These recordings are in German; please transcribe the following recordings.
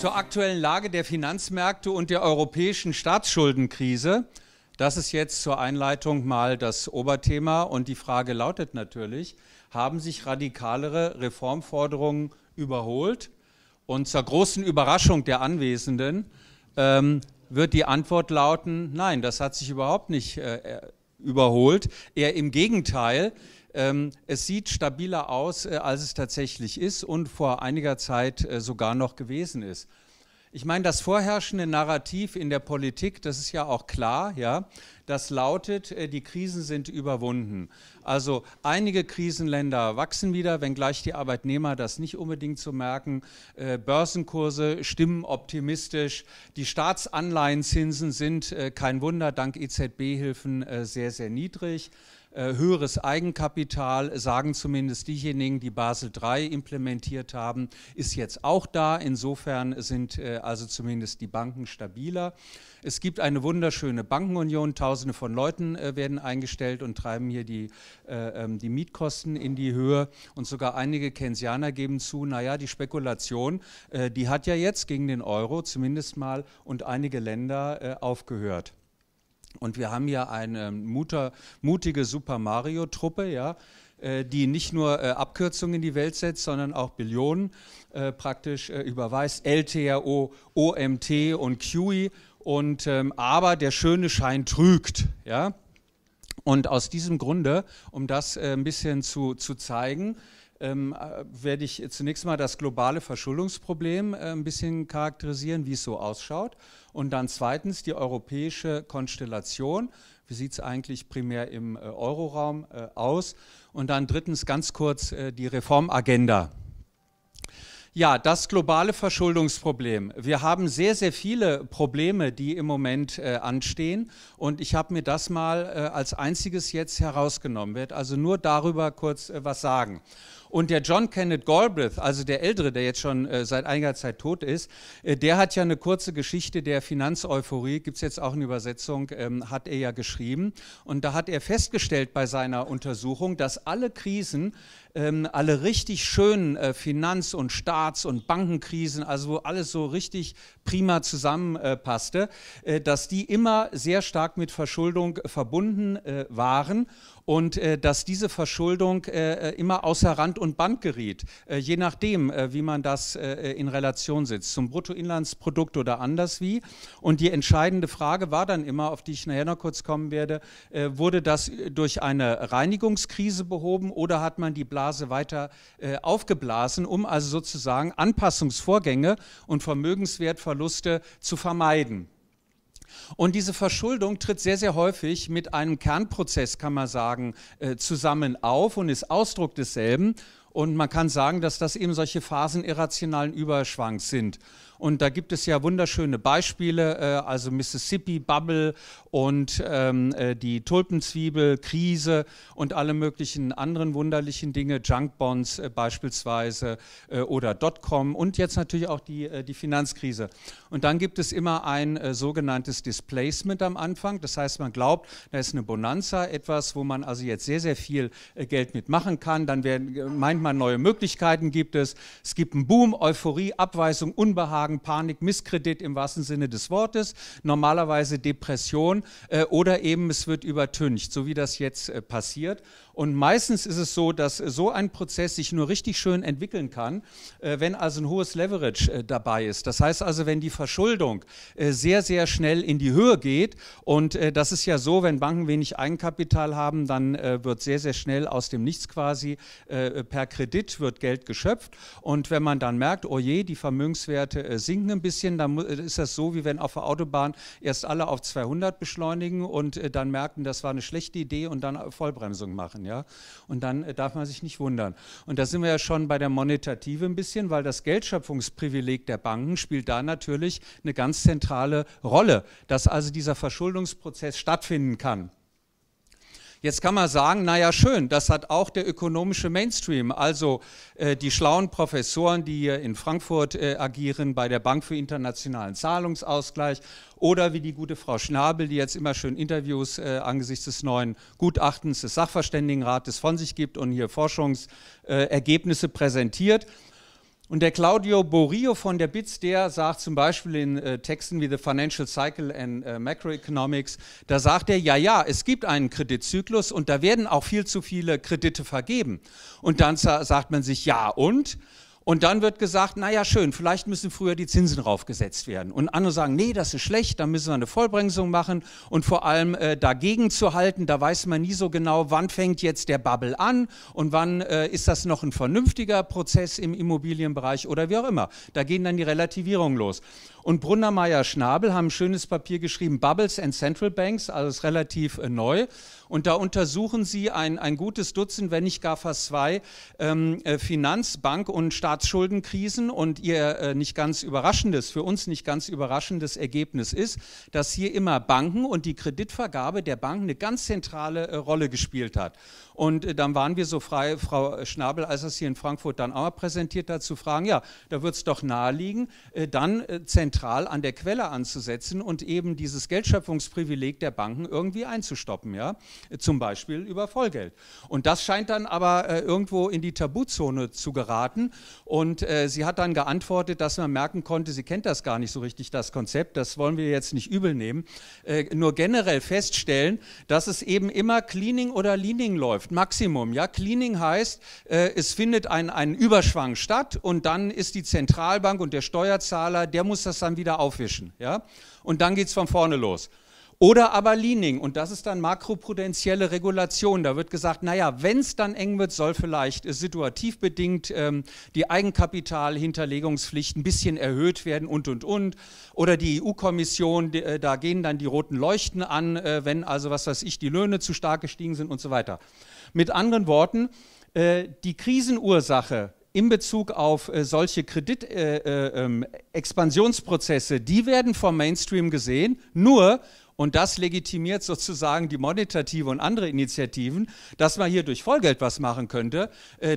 zur aktuellen Lage der Finanzmärkte und der europäischen Staatsschuldenkrise. Das ist jetzt zur Einleitung mal das Oberthema und die Frage lautet natürlich, haben sich radikalere Reformforderungen überholt? Und zur großen Überraschung der Anwesenden wird die Antwort lauten, nein, das hat sich überhaupt nicht überholt, eher im Gegenteil. Es sieht stabiler aus, als es tatsächlich ist und vor einiger Zeit sogar noch gewesen ist. Ich meine, das vorherrschende Narrativ in der Politik, das ist ja auch klar, ja, das lautet, die Krisen sind überwunden. Also einige Krisenländer wachsen wieder, wenngleich die Arbeitnehmer das nicht unbedingt so merken. Börsenkurse stimmen optimistisch. Die Staatsanleihenzinsen sind, kein Wunder, dank EZB-Hilfen sehr, sehr niedrig. Höheres Eigenkapital, sagen zumindest diejenigen, die Basel III implementiert haben, ist jetzt auch da. Insofern sind also zumindest die Banken stabiler. Es gibt eine wunderschöne Bankenunion. Tausende von Leuten werden eingestellt und treiben hier die Mietkosten in die Höhe. Und sogar einige Keynesianer geben zu, naja, die Spekulation, die hat ja jetzt gegen den Euro zumindest mal und einige Länder aufgehört. Und wir haben hier eine mutige Super-Mario-Truppe, ja, die nicht nur Abkürzungen in die Welt setzt, sondern auch Billionen praktisch überweist. LTRO, OMT und QE. Und, aber der schöne Schein trügt. Ja? Und aus diesem Grunde, um das ein bisschen zu zeigen, werde ich zunächst mal das globale Verschuldungsproblem ein bisschen charakterisieren, wie es so ausschaut. Und dann zweitens die europäische Konstellation. Wie sieht es eigentlich primär im Euroraum aus? Und dann drittens ganz kurz die Reformagenda. Ja, das globale Verschuldungsproblem. Wir haben sehr, sehr viele Probleme, die im Moment anstehen. Und ich habe mir das mal als einziges jetzt herausgenommen. Ich werde also nur darüber kurz was sagen. Und der John Kenneth Galbraith, also der Ältere, der jetzt schon seit einiger Zeit tot ist, der hat ja eine kurze Geschichte der Finanzeuphorie, gibt es jetzt auch eine Übersetzung, hat er ja geschrieben. Und da hat er festgestellt bei seiner Untersuchung, dass alle Krisen, alle richtig schönen Finanz- und Staats- und Bankenkrisen, also wo alles so richtig prima zusammenpasste, dass die immer sehr stark mit Verschuldung verbunden waren. Und dass diese Verschuldung immer außer Rand und Band geriet, je nachdem, wie man das in Relation setzt, zum Bruttoinlandsprodukt oder anders wie. Und die entscheidende Frage war dann immer, auf die ich nachher noch kurz kommen werde, wurde das durch eine Reinigungskrise behoben oder hat man die Blase weiter aufgeblasen, um also sozusagen Anpassungsvorgänge und Vermögenswertverluste zu vermeiden. Und diese Verschuldung tritt sehr, sehr häufig mit einem Kernprozess, kann man sagen, zusammen auf und ist Ausdruck desselben. Und man kann sagen, dass das eben solche Phasen irrationalen Überschwangs sind. Und da gibt es ja wunderschöne Beispiele, also Mississippi Bubble und die Tulpenzwiebel, Krise und alle möglichen anderen wunderlichen Dinge, Junk Bonds beispielsweise oder Dotcom und jetzt natürlich auch die Finanzkrise. Und dann gibt es immer ein sogenanntes Displacement am Anfang. Das heißt, man glaubt, da ist eine Bonanza, etwas, wo man also jetzt sehr, sehr viel Geld mitmachen kann. Dann meint man, neue Möglichkeiten gibt es. Es gibt einen Boom, Euphorie, Abweisung, Unbehagen, Panik, Misskredit im wahrsten Sinne des Wortes, normalerweise Depression oder eben es wird übertüncht, so wie das jetzt passiert. Und meistens ist es so, dass so ein Prozess sich nur richtig schön entwickeln kann, wenn also ein hohes Leverage dabei ist. Das heißt also, wenn die Verschuldung sehr, sehr schnell in die Höhe geht und das ist ja so, wenn Banken wenig Eigenkapital haben, dann wird sehr, sehr schnell aus dem Nichts quasi per Kredit wird Geld geschöpft und wenn man dann merkt, oh je, die Vermögenswerte sinken ein bisschen, dann ist das so, wie wenn auf der Autobahn erst alle auf 200 beschleunigen und dann merken, das war eine schlechte Idee und dann Vollbremsung machen. Ja? Und dann darf man sich nicht wundern. Und da sind wir ja schon bei der Monetative ein bisschen, weil das Geldschöpfungsprivileg der Banken spielt da natürlich eine ganz zentrale Rolle, dass also dieser Verschuldungsprozess stattfinden kann. Jetzt kann man sagen, naja schön, das hat auch der ökonomische Mainstream, also die schlauen Professoren, die hier in Frankfurt agieren, bei der Bank für internationalen Zahlungsausgleich oder wie die gute Frau Schnabel, die jetzt immer schön Interviews angesichts des neuen Gutachtens des Sachverständigenrates von sich gibt und hier Forschungsergebnisse präsentiert. Und der Claudio Borio von der BITS, der sagt zum Beispiel in Texten wie The Financial Cycle and Macroeconomics, da sagt er, ja, es gibt einen Kreditzyklus und da werden auch viel zu viele Kredite vergeben. Und dann sagt man sich, ja und? Und dann wird gesagt, naja schön, vielleicht müssen früher die Zinsen raufgesetzt werden. Und andere sagen, nee, das ist schlecht, da müssen wir eine Vollbremsung machen und vor allem dagegen zu halten, da weiß man nie so genau, wann fängt jetzt der Bubble an und wann ist das noch ein vernünftiger Prozess im Immobilienbereich oder wie auch immer. Da gehen dann die Relativierungen los. Und Brunnermeier, Schnabel haben ein schönes Papier geschrieben, Bubbles and Central Banks, also ist relativ neu. Und da untersuchen sie ein gutes Dutzend, wenn nicht gar fast zwei, Finanzbank- und Staatsschuldenkrisen. Und ihr für uns nicht ganz überraschendes Ergebnis ist, dass hier immer Banken und die Kreditvergabe der Banken eine ganz zentrale Rolle gespielt hat. Und dann waren wir so frei, Frau Schnabel, als das hier in Frankfurt dann auch mal präsentiert hat, zu fragen, ja, da wird es doch naheliegen, dann zentral an der Quelle anzusetzen und eben dieses Geldschöpfungsprivileg der Banken irgendwie einzustoppen, ja? Zum Beispiel über Vollgeld. Und das scheint dann aber irgendwo in die Tabuzone zu geraten. Und sie hat dann geantwortet, dass man merken konnte, sie kennt das gar nicht so richtig, das Konzept, das wollen wir jetzt nicht übel nehmen, nur generell feststellen, dass es eben immer Cleaning oder Leaning läuft, Maximum. Ja? Cleaning heißt, es findet ein Überschwang statt und dann ist die Zentralbank und der Steuerzahler, der muss das dann wieder aufwischen. Ja? Und dann geht es von vorne los. Oder aber Leaning, und das ist dann makroprudenzielle Regulation. Da wird gesagt, naja, wenn es dann eng wird, soll vielleicht situativ bedingt die Eigenkapitalhinterlegungspflicht ein bisschen erhöht werden und. Oder die EU-Kommission, da gehen dann die roten Leuchten an, wenn also, was weiß ich, die Löhne zu stark gestiegen sind und so weiter. Mit anderen Worten, die Krisenursache in Bezug auf solche Kreditexpansionsprozesse, die werden vom Mainstream gesehen, nur, und das legitimiert sozusagen die Monetative und andere Initiativen, dass man hier durch Vollgeld was machen könnte,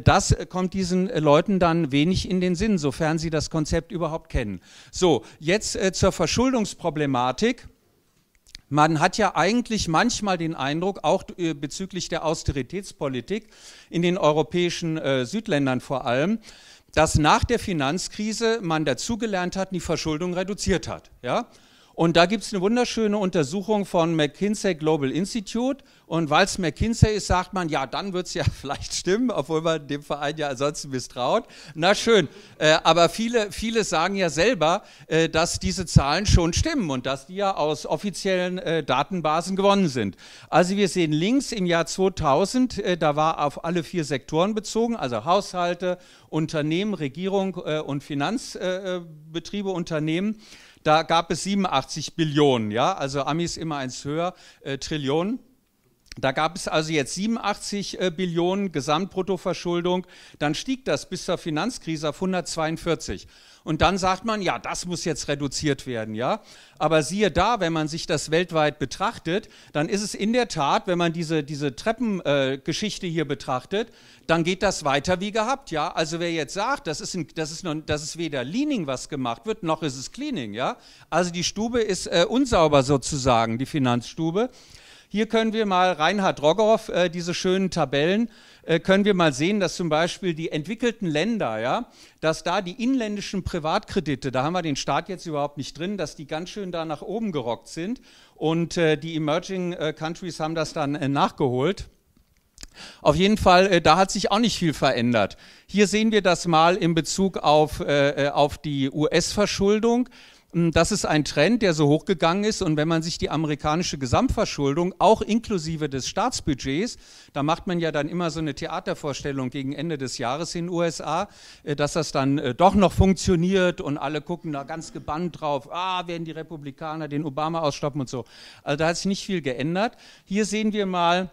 das kommt diesen Leuten dann wenig in den Sinn, sofern sie das Konzept überhaupt kennen. So, jetzt zur Verschuldungsproblematik. Man hat ja eigentlich manchmal den Eindruck, auch bezüglich der Austeritätspolitik in den europäischen Südländern vor allem, dass nach der Finanzkrise man dazugelernt hat und die Verschuldung reduziert hat. Ja? Und da gibt es eine wunderschöne Untersuchung von McKinsey Global Institute. Und weil es McKinsey ist, sagt man, ja, dann wird es ja vielleicht stimmen, obwohl man dem Verein ja ansonsten misstraut. Na schön, aber viele sagen ja selber, dass diese Zahlen schon stimmen und dass die ja aus offiziellen Datenbasen gewonnen sind. Also wir sehen links im Jahr 2000, da war auf alle 4 Sektoren bezogen, also Haushalte, Unternehmen, Regierung und Finanzbetriebe, Unternehmen. Da gab es 87 Billionen, ja, also Amis immer eins höher, Trillionen. Da gab es also jetzt 87 Billionen Gesamtbruttoverschuldung, dann stieg das bis zur Finanzkrise auf 142. Und dann sagt man, ja, das muss jetzt reduziert werden, ja. Aber siehe da, wenn man sich das weltweit betrachtet, dann ist es in der Tat, wenn man diese Treppengeschichte hier betrachtet, dann geht das weiter wie gehabt, ja. Also wer jetzt sagt, das ist weder Leaning, was gemacht wird, noch ist es Cleaning, ja. Also die Stube ist unsauber sozusagen, die Finanzstube. Hier können wir mal, Reinhard Rogoff, diese schönen Tabellen, können wir mal sehen, dass zum Beispiel die entwickelten Länder, ja, dass da die inländischen Privatkredite, da haben wir den Staat jetzt überhaupt nicht drin, dass die ganz schön da nach oben gerockt sind und die Emerging Countries haben das dann nachgeholt. Auf jeden Fall, da hat sich auch nicht viel verändert. Hier sehen wir das mal in Bezug auf die US-Verschuldung. Das ist ein Trend, der so hochgegangen ist und wenn man sich die amerikanische Gesamtverschuldung, auch inklusive des Staatsbudgets, da macht man ja dann immer so eine Theatervorstellung gegen Ende des Jahres in den USA, dass das dann doch noch funktioniert und alle gucken da ganz gebannt drauf, werden die Republikaner den Obama ausstoppen und so. Also da hat sich nicht viel geändert. Hier sehen wir mal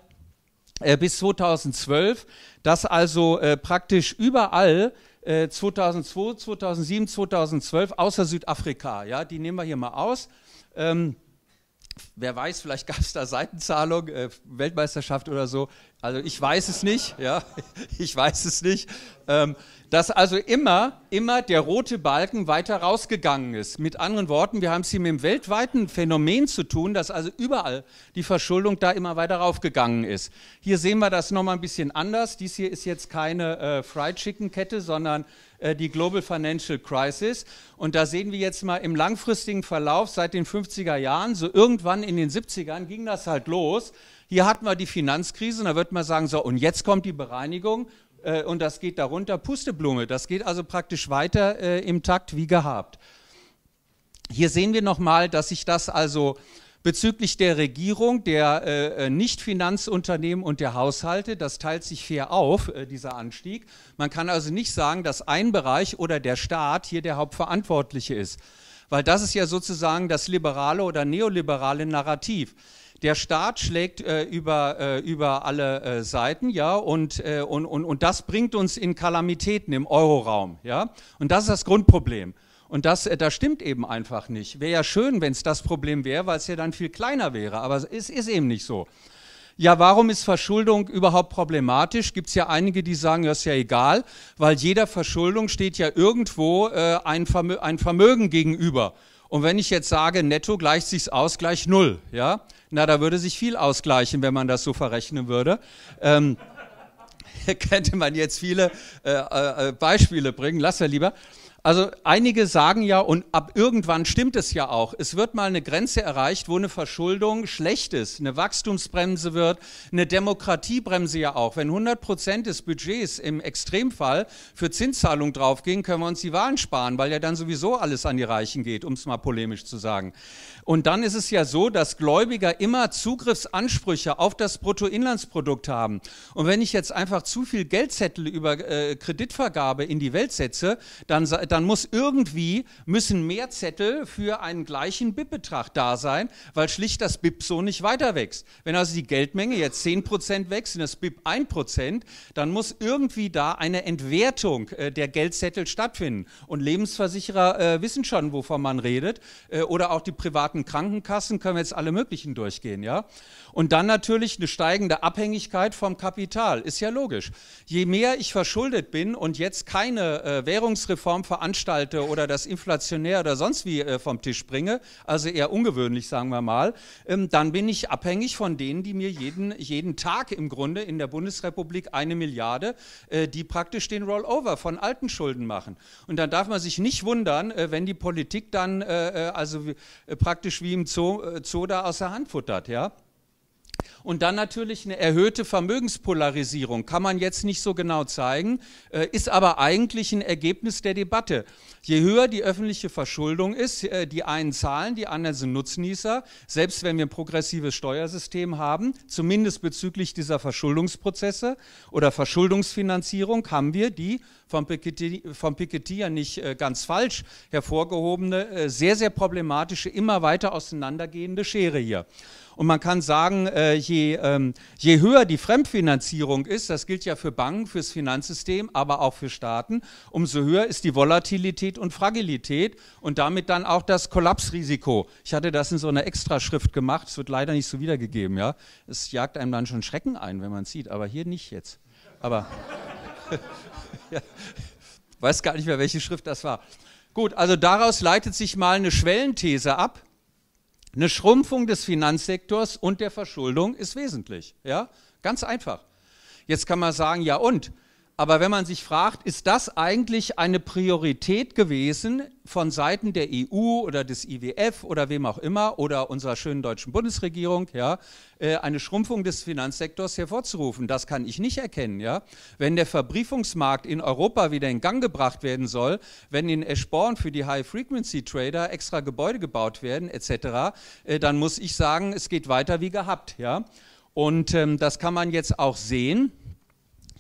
bis 2012, dass also praktisch überall 2002, 2007, 2012, außer Südafrika, ja, die nehmen wir hier mal aus. Wer weiß, vielleicht gab es da Seitenzahlung, Weltmeisterschaft oder so. Also ich weiß es nicht, ja, ich weiß es nicht. Dass also immer immer der rote Balken weiter rausgegangen ist. Mit anderen Worten, wir haben es hier mit dem weltweiten Phänomen zu tun, dass also überall die Verschuldung da immer weiter raufgegangen ist. Hier sehen wir das nochmal ein bisschen anders. Dies hier ist jetzt keine Fried Chicken Kette, sondern die Global Financial Crisis. Und da sehen wir jetzt mal im langfristigen Verlauf seit den 50er Jahren, so irgendwann in den 70ern ging das halt los. Hier hatten wir die Finanzkrise und da wird man sagen, so und jetzt kommt die Bereinigung. Und das geht darunter, Pusteblume, das geht also praktisch weiter im Takt wie gehabt. Hier sehen wir nochmal, dass sich das also bezüglich der Regierung, der Nicht-Finanzunternehmen und der Haushalte, das teilt sich fair auf, dieser Anstieg. Man kann also nicht sagen, dass ein Bereich oder der Staat hier der Hauptverantwortliche ist, weil das ist ja sozusagen das liberale oder neoliberale Narrativ. Der Staat schlägt über alle Seiten, ja, und das bringt uns in Kalamitäten im Euroraum, ja. Und das ist das Grundproblem. Und das stimmt eben einfach nicht. Wäre ja schön, wenn es das Problem wäre, weil es ja dann viel kleiner wäre, aber es ist eben nicht so. Ja, warum ist Verschuldung überhaupt problematisch? Gibt es ja einige, die sagen, das ist ja egal, weil jeder Verschuldung steht ja irgendwo ein Vermögen gegenüber. Und wenn ich jetzt sage, netto gleicht sich's aus, gleich null, ja, na, da würde sich viel ausgleichen, wenn man das so verrechnen würde. Könnte man jetzt viele Beispiele bringen, lass ja lieber. Also einige sagen ja, und ab irgendwann stimmt es ja auch, es wird mal eine Grenze erreicht, wo eine Verschuldung schlecht ist, eine Wachstumsbremse wird, eine Demokratiebremse ja auch. Wenn 100% des Budgets im Extremfall für Zinszahlung draufgehen, können wir uns die Wahlen sparen, weil ja dann sowieso alles an die Reichen geht, um es mal polemisch zu sagen. Und dann ist es ja so, dass Gläubiger immer Zugriffsansprüche auf das Bruttoinlandsprodukt haben. Und wenn ich jetzt einfach zu viel Geldzettel über Kreditvergabe in die Welt setze, dann müssen mehr Zettel für einen gleichen BIP-Betrag da sein, weil schlicht das BIP so nicht weiter wächst. Wenn also die Geldmenge jetzt 10% wächst und das BIP 1%, dann muss irgendwie da eine Entwertung der Geldzettel stattfinden. Und Lebensversicherer wissen schon, wovon man redet. Oder auch die privaten Krankenkassen, können wir jetzt alle möglichen durchgehen, ja? Und dann natürlich eine steigende Abhängigkeit vom Kapital, ist ja logisch. Je mehr ich verschuldet bin und jetzt keine Währungsreform veranstalte oder das inflationär oder sonst wie vom Tisch bringe, also eher ungewöhnlich, sagen wir mal, dann bin ich abhängig von denen, die mir jeden Tag im Grunde in der Bundesrepublik 1 Milliarde, die praktisch den Rollover von alten Schulden machen. Und dann darf man sich nicht wundern, wenn die Politik dann praktisch wie im Zoo da aus der Hand futtert, ja. Und dann natürlich eine erhöhte Vermögenspolarisierung, kann man jetzt nicht so genau zeigen, ist aber eigentlich ein Ergebnis der Debatte. Je höher die öffentliche Verschuldung ist, die einen zahlen, die anderen sind Nutznießer, selbst wenn wir ein progressives Steuersystem haben, zumindest bezüglich dieser Verschuldungsprozesse oder Verschuldungsfinanzierung haben wir die von Piketty ja nicht ganz falsch hervorgehobene, sehr, sehr problematische, immer weiter auseinandergehende Schere hier. Und man kann sagen, je höher die Fremdfinanzierung ist, das gilt ja für Banken, fürs Finanzsystem, aber auch für Staaten, umso höher ist die Volatilität und Fragilität und damit dann auch das Kollapsrisiko. Ich hatte das in so einer Extraschrift gemacht, es wird leider nicht so wiedergegeben, ja. Es jagt einem dann schon Schrecken ein, wenn man es sieht, aber hier nicht jetzt. Aber ja, weiß gar nicht mehr, welche Schrift das war. Gut, also daraus leitet sich mal eine Schwellenthese ab. Eine Schrumpfung des Finanzsektors und der Verschuldung ist wesentlich, ja, ganz einfach. Jetzt kann man sagen, ja und, aber wenn man sich fragt, ist das eigentlich eine Priorität gewesen von Seiten der EU oder des IWF oder wem auch immer oder unserer schönen deutschen Bundesregierung, ja, eine Schrumpfung des Finanzsektors hervorzurufen? Das kann ich nicht erkennen, ja. Wenn der Verbriefungsmarkt in Europa wieder in Gang gebracht werden soll, wenn in Eschborn für die High-Frequency-Trader extra Gebäude gebaut werden etc., dann muss ich sagen, es geht weiter wie gehabt, ja. Und das kann man jetzt auch sehen.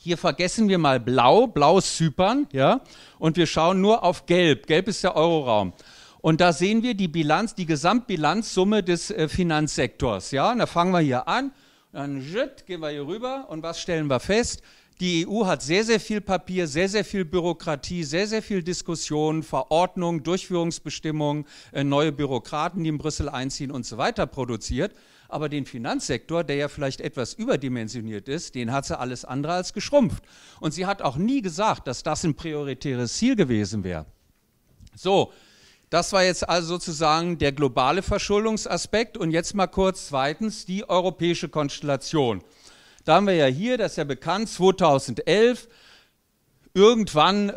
Hier vergessen wir mal Blau, Blau ist Zypern, ja, und wir schauen nur auf Gelb. Gelb ist der Euroraum. Und da sehen wir die Bilanz, die Gesamtbilanzsumme des Finanzsektors, ja. Und da fangen wir hier an, dann gehen wir hier rüber und was stellen wir fest? Die EU hat sehr, sehr viel Papier, sehr, sehr viel Bürokratie, sehr, sehr viel Diskussion, Verordnungen, Durchführungsbestimmungen, neue Bürokraten, die in Brüssel einziehen und so weiter produziert. aber den Finanzsektor, der ja vielleicht etwas überdimensioniert ist, den hat sie alles andere als geschrumpft. Und sie hat auch nie gesagt, dass das ein prioritäres Ziel gewesen wäre. So, das war jetzt also sozusagen der globale Verschuldungsaspekt und jetzt mal kurz zweitens die europäische Konstellation. Da haben wir ja hier, das ist ja bekannt, 2011, irgendwann,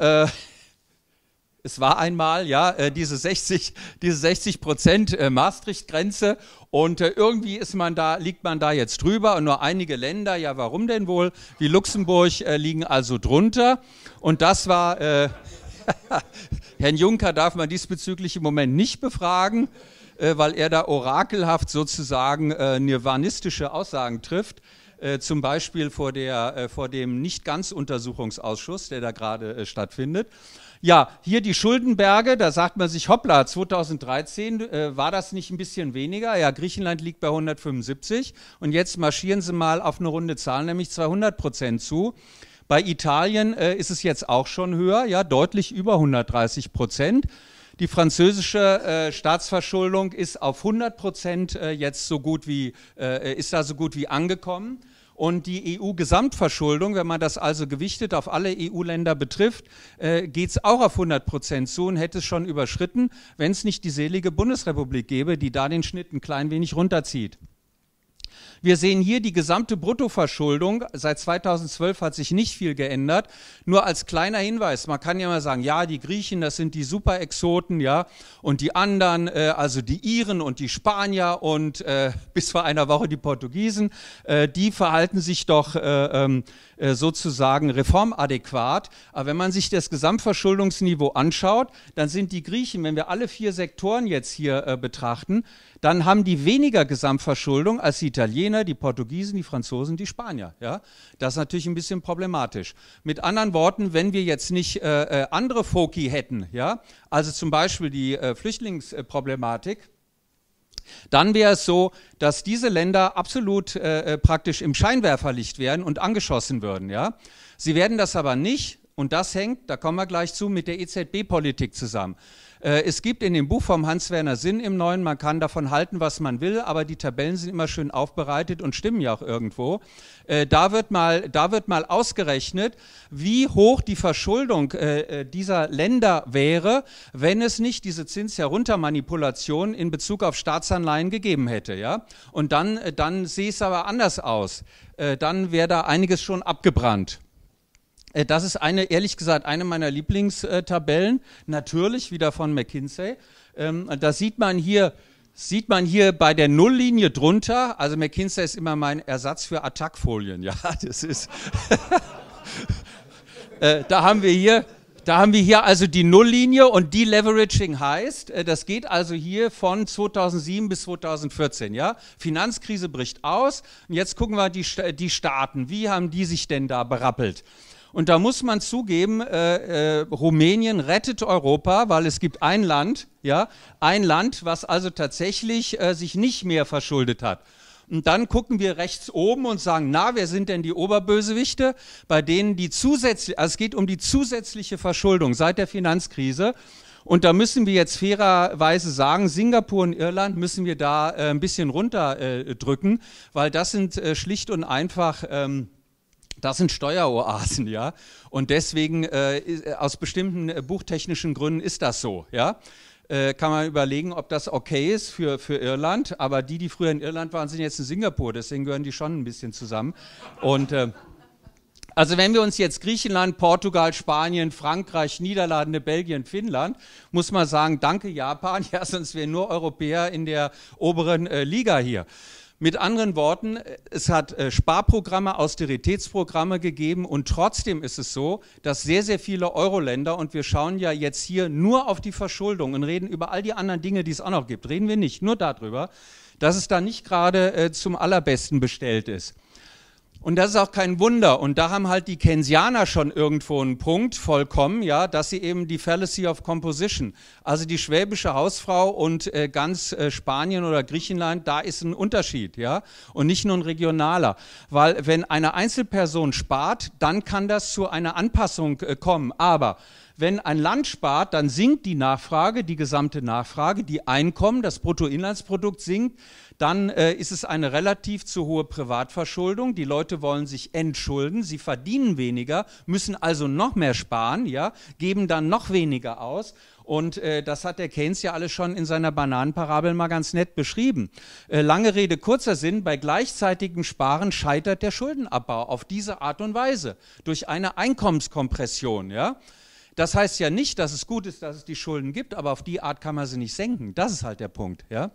es war einmal, ja, diese 60% Maastricht-Grenze und irgendwie ist man da, liegt man da jetzt drüber und nur einige Länder, ja warum denn wohl, wie Luxemburg liegen also drunter und das war, Herrn Juncker darf man diesbezüglich im Moment nicht befragen, weil er da orakelhaft sozusagen nirvanistische Aussagen trifft. Zum Beispiel vor dem Nicht-Ganz-Untersuchungsausschuss, der da gerade stattfindet. Ja, hier die Schuldenberge, da sagt man sich, hoppla, 2013 war das nicht ein bisschen weniger? Ja, Griechenland liegt bei 175 und jetzt marschieren sie mal auf eine runde Zahl, nämlich 200% zu. Bei Italien ist es jetzt auch schon höher, ja, deutlich über 130%. Die französische Staatsverschuldung ist auf 100% jetzt so gut wie, ist da so gut wie angekommen. Und die EU-Gesamtverschuldung, wenn man das also gewichtet auf alle EU-Länder betrifft, geht es auch auf 100% zu und hätte es schon überschritten, wenn es nicht die selige Bundesrepublik gäbe, die da den Schnitt ein klein wenig runterzieht. Wir sehen hier die gesamte Bruttoverschuldung. Seit 2012 hat sich nicht viel geändert. Nur als kleiner Hinweis, man kann ja mal sagen, ja, die Griechen, das sind die Super-Exoten, ja, und die anderen, also die Iren und die Spanier und bis vor einer Woche die Portugiesen, die verhalten sich doch sozusagen reformadäquat. Aber wenn man sich das Gesamtverschuldungsniveau anschaut, dann sind die Griechen, wenn wir alle vier Sektoren jetzt hier betrachten, dann haben die weniger Gesamtverschuldung als die Italiener, die Portugiesen, die Franzosen, die Spanier. Ja? Das ist natürlich ein bisschen problematisch. Mit anderen Worten, wenn wir jetzt nicht andere Foki hätten, ja? Also zum Beispiel die Flüchtlingsproblematik, dann wäre es so, dass diese Länder absolut praktisch im Scheinwerferlicht wären und angeschossen würden. Ja? Sie werden das aber nicht. Und das hängt, da kommen wir gleich zu, mit der EZB-Politik zusammen. Es gibt in dem Buch vom Hans-Werner Sinn im Neuen, man kann davon halten, was man will, aber die Tabellen sind immer schön aufbereitet und stimmen ja auch irgendwo. Da wird mal ausgerechnet, wie hoch die Verschuldung dieser Länder wäre, wenn es nicht diese Zins-Herunter-Manipulation in Bezug auf Staatsanleihen gegeben hätte. Ja? Und dann sehe es aber anders aus. Dann wäre da einiges schon abgebrannt. Das ist eine, ehrlich gesagt, eine meiner Lieblingstabellen, natürlich wieder von McKinsey. Da sieht man hier bei der Nulllinie drunter, also McKinsey ist immer mein Ersatz für Attac-Folien, ja, das ist, da haben wir hier also die Nulllinie und Deleveraging heißt, das geht also hier von 2007 bis 2014, ja. Finanzkrise bricht aus und jetzt gucken wir die Staaten, wie haben die sich denn da berappelt? Und da muss man zugeben, Rumänien rettet Europa, weil es gibt ein Land, ja, was also tatsächlich sich nicht mehr verschuldet hat. Und dann gucken wir rechts oben und sagen, na, wer sind denn die Oberbösewichte, bei denen die zusätzlich, also es geht um die zusätzliche Verschuldung seit der Finanzkrise. Und da müssen wir jetzt fairerweise sagen, Singapur und Irland müssen wir da ein bisschen runterdrücken, weil das sind schlicht und einfach... Das sind Steueroasen, ja, und deswegen aus bestimmten buchtechnischen Gründen ist das so, ja. Kann man überlegen, ob das okay ist für Irland, aber die früher in Irland waren, sind jetzt in Singapur, deswegen gehören die schon ein bisschen zusammen. Und also wenn wir uns jetzt Griechenland, Portugal, Spanien, Frankreich, Niederlande, Belgien, Finnland, muss man sagen, danke Japan, ja, sonst wären nur Europäer in der oberen Liga hier. Mit anderen Worten, es hat Sparprogramme, Austeritätsprogramme gegeben und trotzdem ist es so, dass sehr, sehr viele Euro-Länder, und wir schauen ja jetzt hier nur auf die Verschuldung und reden über all die anderen Dinge, die es auch noch gibt, reden wir nicht, nur darüber, dass es da nicht gerade zum Allerbesten bestellt ist. Und das ist auch kein Wunder. Und da haben halt die Keynesianer schon irgendwo einen Punkt, vollkommen, ja, dass sie eben die Fallacy of Composition, also die schwäbische Hausfrau und ganz Spanien oder Griechenland, da ist ein Unterschied, ja, und nicht nur ein regionaler. Weil wenn eine Einzelperson spart, dann kann das zu einer Anpassung kommen. Aber wenn ein Land spart, dann sinkt die Nachfrage, die gesamte Nachfrage, die Einkommen, das Bruttoinlandsprodukt sinkt. dann ist es eine relativ zu hohe Privatverschuldung. Die Leute wollen sich entschulden, sie verdienen weniger, müssen also noch mehr sparen, ja, geben dann noch weniger aus. Und das hat der Keynes ja alles schon in seiner Bananenparabel mal ganz nett beschrieben. Lange Rede, kurzer Sinn, bei gleichzeitigem Sparen scheitert der Schuldenabbau auf diese Art und Weise, durch eine Einkommenskompression. Ja? Das heißt ja nicht, dass es gut ist, dass es die Schulden gibt, aber auf die Art kann man sie nicht senken. Das ist halt der Punkt. Ja?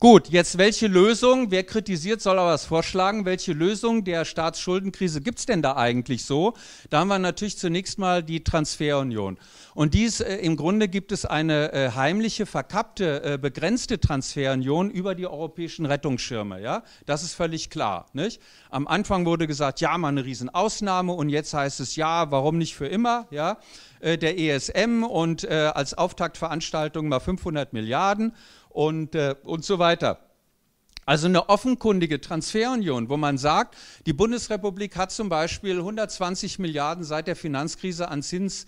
Gut, jetzt welche Lösung, wer kritisiert, soll aber was vorschlagen, welche Lösung der Staatsschuldenkrise gibt es denn da eigentlich so? Da haben wir natürlich zunächst mal die Transferunion. Und dies, im Grunde gibt es eine heimliche, verkappte, begrenzte Transferunion über die europäischen Rettungsschirme. Ja? Das ist völlig klar. Nicht? Am Anfang wurde gesagt, ja, mal eine Riesenausnahme, und jetzt heißt es, ja, warum nicht für immer? Ja? Der ESM und als Auftaktveranstaltung mal 500 Milliarden. Und so weiter. Also eine offenkundige Transferunion, wo man sagt, die Bundesrepublik hat zum Beispiel 120 Milliarden seit der Finanzkrise an Zinsen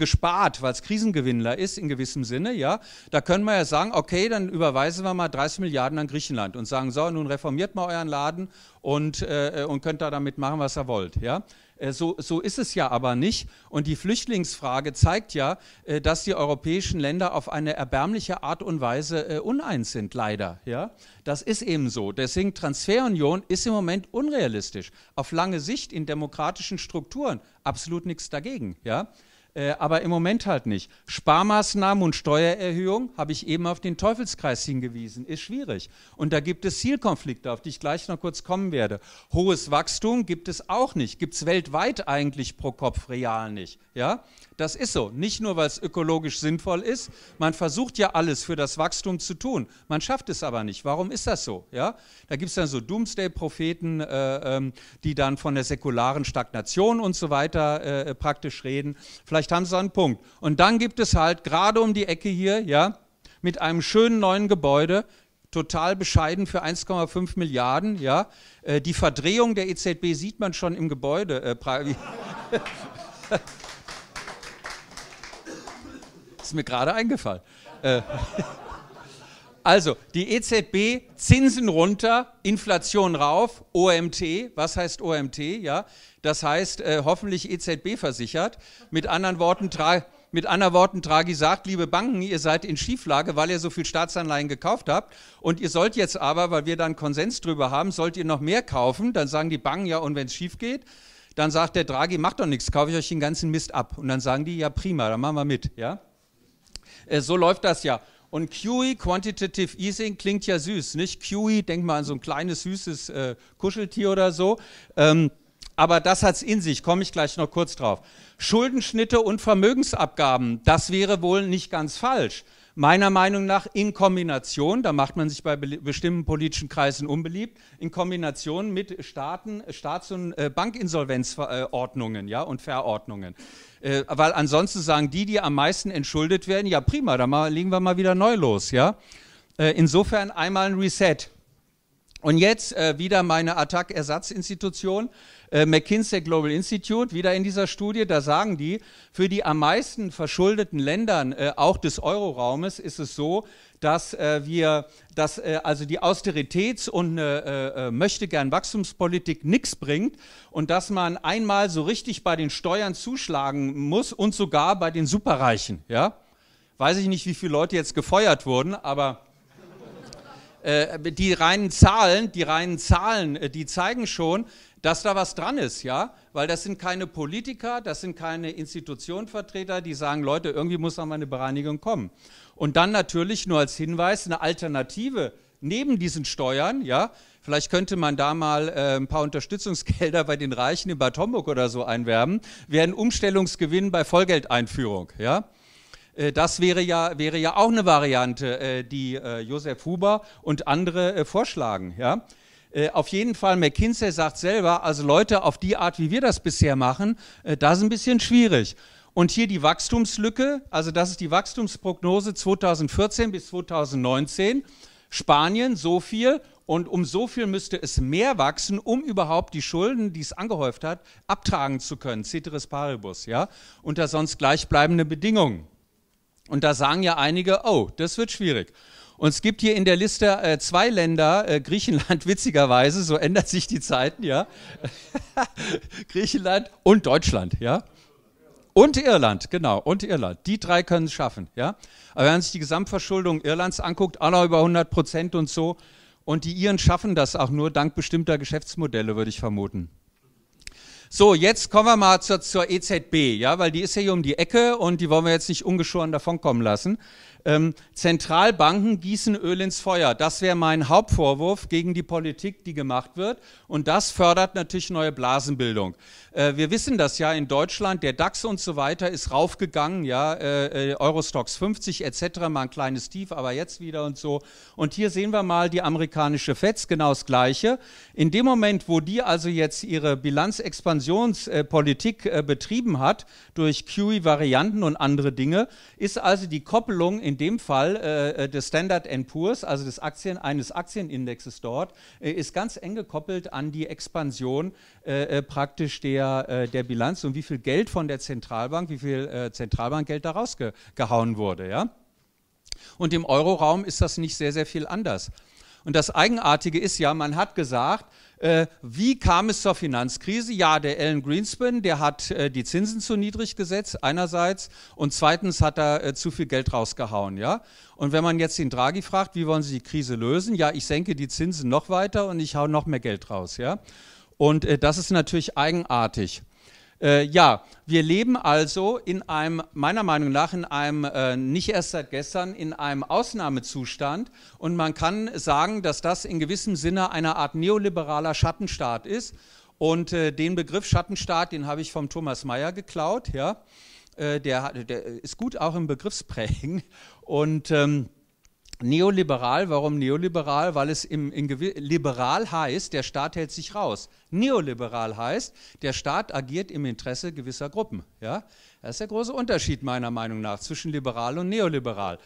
gespart, weil es Krisengewinnler ist in gewissem Sinne. Ja, da können wir ja sagen, okay, dann überweisen wir mal 30 Milliarden an Griechenland und sagen, so, nun reformiert mal euren Laden und könnt da damit machen, was ihr wollt. Ja. So ist es ja aber nicht, und die Flüchtlingsfrage zeigt ja, dass die europäischen Länder auf eine erbärmliche Art und Weise uneins sind, leider. Ja? Das ist eben so. Deswegen Transferunion ist im Moment unrealistisch. Auf lange Sicht in demokratischen Strukturen absolut nichts dagegen. Ja? Aber im Moment halt nicht. Sparmaßnahmen und Steuererhöhung, habe ich eben auf den Teufelskreis hingewiesen, ist schwierig. Und da gibt es Zielkonflikte, auf die ich gleich noch kurz kommen werde. Hohes Wachstum gibt es auch nicht, gibt es weltweit eigentlich pro Kopf real nicht. Ja? Das ist so, nicht nur, weil es ökologisch sinnvoll ist, man versucht ja alles für das Wachstum zu tun, man schafft es aber nicht. Warum ist das so? Ja? Da gibt es dann so Doomsday-Propheten, die dann von der säkularen Stagnation und so weiter praktisch reden. Vielleicht haben sie einen Punkt. Und dann gibt es halt gerade um die Ecke hier, ja, mit einem schönen neuen Gebäude, total bescheiden für 1,5 Milliarden, ja, die Verdrehung der EZB sieht man schon im Gebäude. Ist mir gerade eingefallen. Also, die EZB, Zinsen runter, Inflation rauf, OMT, was heißt OMT? Ja, das heißt hoffentlich EZB versichert. Mit anderen Worten, Draghi sagt, liebe Banken, ihr seid in Schieflage, weil ihr so viel Staatsanleihen gekauft habt, und ihr sollt jetzt aber, weil wir da einen Konsens drüber haben, sollt ihr noch mehr kaufen, dann sagen die Banken, ja, und wenn es schief geht? Dann sagt der Draghi, macht doch nichts, kaufe ich euch den ganzen Mist ab. Und dann sagen die, ja prima, dann machen wir mit. Ja? So läuft das ja. Und QE, Quantitative Easing, klingt ja süß, nicht? QE, denk mal an so ein kleines, süßes Kuscheltier oder so. Aber das hat es in sich, komme ich gleich noch kurz drauf. Schuldenschnitte und Vermögensabgaben, das wäre wohl nicht ganz falsch. Meiner Meinung nach in Kombination, da macht man sich bei bestimmten politischen Kreisen unbeliebt, in Kombination mit Staats- und Bankinsolvenzordnungen, ja, und Verordnungen. Weil ansonsten sagen die, die am meisten entschuldet werden, ja prima, da legen wir mal wieder neu los. Ja? Insofern einmal ein Reset. Und jetzt wieder meine Attac-Ersatzinstitution, McKinsey Global Institute, wieder in dieser Studie, da sagen die, für die am meisten verschuldeten Ländern, auch des Euroraumes, ist es so, dass also die Austeritäts- und Möchtegern-Wachstumspolitik nichts bringt und dass man einmal so richtig bei den Steuern zuschlagen muss und sogar bei den Superreichen. Ja? Weiß ich nicht, wie viele Leute jetzt gefeuert wurden, aber... Die reinen Zahlen, die zeigen schon, dass da was dran ist, ja, weil das sind keine Politiker, das sind keine Institutionenvertreter, die sagen, Leute, irgendwie muss da mal eine Bereinigung kommen. Und dann natürlich nur als Hinweis eine Alternative neben diesen Steuern, ja, vielleicht könnte man da mal ein paar Unterstützungsgelder bei den Reichen in Bad Homburg oder so einwerben, wäre ein Umstellungsgewinn bei Vollgeldeinführung, ja. Das wäre ja auch eine Variante, die Josef Huber und andere vorschlagen. Ja? Auf jeden Fall, McKinsey sagt selber, also Leute, auf die Art, wie wir das bisher machen, das ist ein bisschen schwierig. Und hier die Wachstumslücke, also das ist die Wachstumsprognose 2014 bis 2019. Spanien so viel, und um so viel müsste es mehr wachsen, um überhaupt die Schulden, die es angehäuft hat, abtragen zu können, ceteris paribus, ja? Unter sonst gleichbleibenden Bedingungen. Und da sagen ja einige, oh, das wird schwierig. Und es gibt hier in der Liste zwei Länder, Griechenland witzigerweise, so ändert sich die Zeiten, ja. Griechenland und Deutschland, ja. Und Irland, genau, und Irland. Die drei können es schaffen, ja. Aber wenn man sich die Gesamtverschuldung Irlands anguckt, auch noch über 100% und so. Und die Iren schaffen das auch nur dank bestimmter Geschäftsmodelle, würde ich vermuten. So, jetzt kommen wir mal zur EZB, ja, weil die ist ja hier um die Ecke und die wollen wir jetzt nicht ungeschoren davonkommen lassen. Zentralbanken gießen Öl ins Feuer. Das wäre mein Hauptvorwurf gegen die Politik, die gemacht wird. Und das fördert natürlich neue Blasenbildung. Wir wissen das ja in Deutschland, der DAX und so weiter ist raufgegangen, ja, Eurostocks 50 etc., mal ein kleines Tief, aber jetzt wieder und so. Und hier sehen wir mal die amerikanische FED, genau das Gleiche. In dem Moment, wo die also jetzt ihre Bilanzexpansionspolitik betrieben hat, durch QE-Varianten und andere Dinge, ist also die Koppelung in dem Fall des Standard & Poor's, also des Aktienindexes dort, ist ganz eng gekoppelt an die Expansion praktisch der Bilanz und wie viel Geld von der Zentralbank, wie viel Zentralbankgeld da rausgehauen wurde. Ja? Und im Euroraum ist das nicht sehr, sehr viel anders. Und das Eigenartige ist ja, man hat gesagt, wie kam es zur Finanzkrise? Ja, der Alan Greenspan, der hat die Zinsen zu niedrig gesetzt, einerseits, und zweitens hat er zu viel Geld rausgehauen, ja. Und wenn man jetzt den Draghi fragt, wie wollen Sie die Krise lösen? Ja, ich senke die Zinsen noch weiter und ich haue noch mehr Geld raus, ja. Und das ist natürlich eigenartig. Ja, wir leben also in einem, meiner Meinung nach, in einem, nicht erst seit gestern, in einem Ausnahmezustand und man kann sagen, dass das in gewissem Sinne eine Art neoliberaler Schattenstaat ist und den Begriff Schattenstaat, den habe ich vom Thomas Meyer geklaut, ja, der ist gut auch im Begriffsprägen und neoliberal, warum neoliberal? Weil es liberal heißt, der Staat hält sich raus. Neoliberal heißt, der Staat agiert im Interesse gewisser Gruppen. Ja? Das ist der große Unterschied meiner Meinung nach zwischen liberal und neoliberal.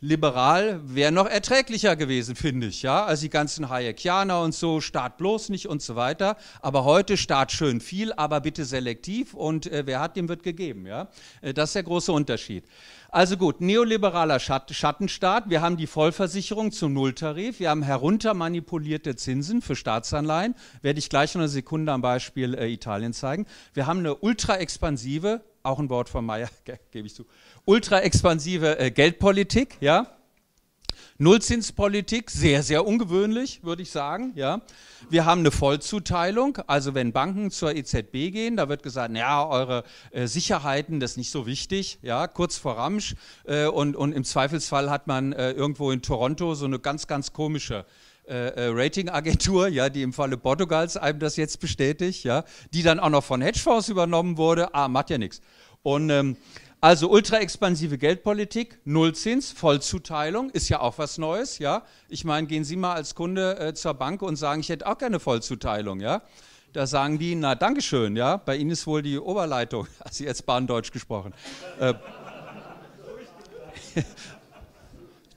Liberal wäre noch erträglicher gewesen, finde ich, ja, also die ganzen Hayekianer und so, Staat bloß nicht und so weiter, aber heute Staat schön viel, aber bitte selektiv und wer hat, dem wird gegeben, ja, das ist der große Unterschied. Also gut, neoliberaler Schattenstaat, wir haben die Vollversicherung zum Nulltarif, wir haben heruntermanipulierte Zinsen für Staatsanleihen, werde ich gleich in einer Sekunde am Beispiel Italien zeigen, wir haben eine ultra-expansive, auch ein Wort von Meyer, gebe ich zu, ultra-expansive Geldpolitik, ja, Nullzinspolitik, sehr, sehr ungewöhnlich, würde ich sagen, ja. Wir haben eine Vollzuteilung, also wenn Banken zur EZB gehen, da wird gesagt, ja, eure Sicherheiten, das ist nicht so wichtig, ja, kurz vor Ramsch und im Zweifelsfall hat man irgendwo in Toronto so eine ganz, ganz komische Ratingagentur, ja, die im Falle Portugals einem das jetzt bestätigt, ja, die dann auch noch von Hedgefonds übernommen wurde, macht ja nichts. Und also ultra-expansive Geldpolitik, Nullzins, Vollzuteilung, ist ja auch was Neues, ja. Ich meine, gehen Sie mal als Kunde zur Bank und sagen, ich hätte auch gerne Vollzuteilung, ja. Da sagen die, na, Dankeschön, ja, bei Ihnen ist wohl die Oberleitung, also jetzt Bahndeutsch gesprochen.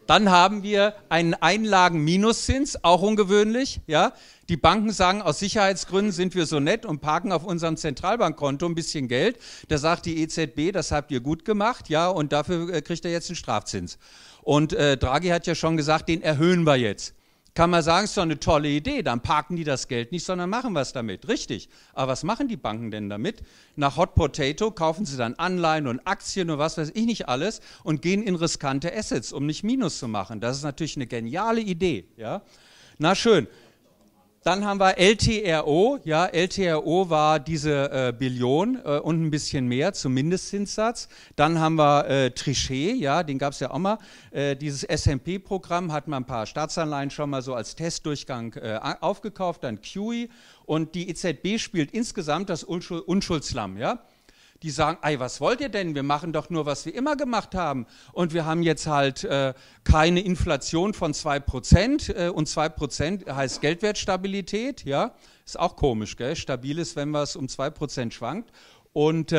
Dann haben wir einen Einlagen-Minuszins, auch ungewöhnlich. Ja? Die Banken sagen, aus Sicherheitsgründen sind wir so nett und parken auf unserem Zentralbankkonto ein bisschen Geld. Da sagt die EZB, das habt ihr gut gemacht, ja, und dafür kriegt er jetzt einen Strafzins. Und Draghi hat ja schon gesagt, den erhöhen wir jetzt. Kann man sagen, ist doch eine tolle Idee, dann parken die das Geld nicht, sondern machen was damit. Richtig, aber was machen die Banken denn damit? Nach Hot Potato kaufen sie dann Anleihen und Aktien und was weiß ich nicht alles und gehen in riskante Assets, um nicht Minus zu machen. Das ist natürlich eine geniale Idee. Ja? Na schön. Dann haben wir LTRO, ja, LTRO war diese Billion und ein bisschen mehr zum Mindestzinssatz. Dann haben wir Trichet, ja, den gab es ja auch mal. Dieses SMP-Programm hat man ein paar Staatsanleihen schon mal so als Testdurchgang aufgekauft, dann QE und die EZB spielt insgesamt das Unschuldslamm, ja. Die sagen, ey, was wollt ihr denn? Wir machen doch nur, was wir immer gemacht haben. Und wir haben jetzt halt keine Inflation von 2%. Und 2% heißt Geldwertstabilität. Ja, ist auch komisch, gell? Stabil ist, wenn was um 2% schwankt. Und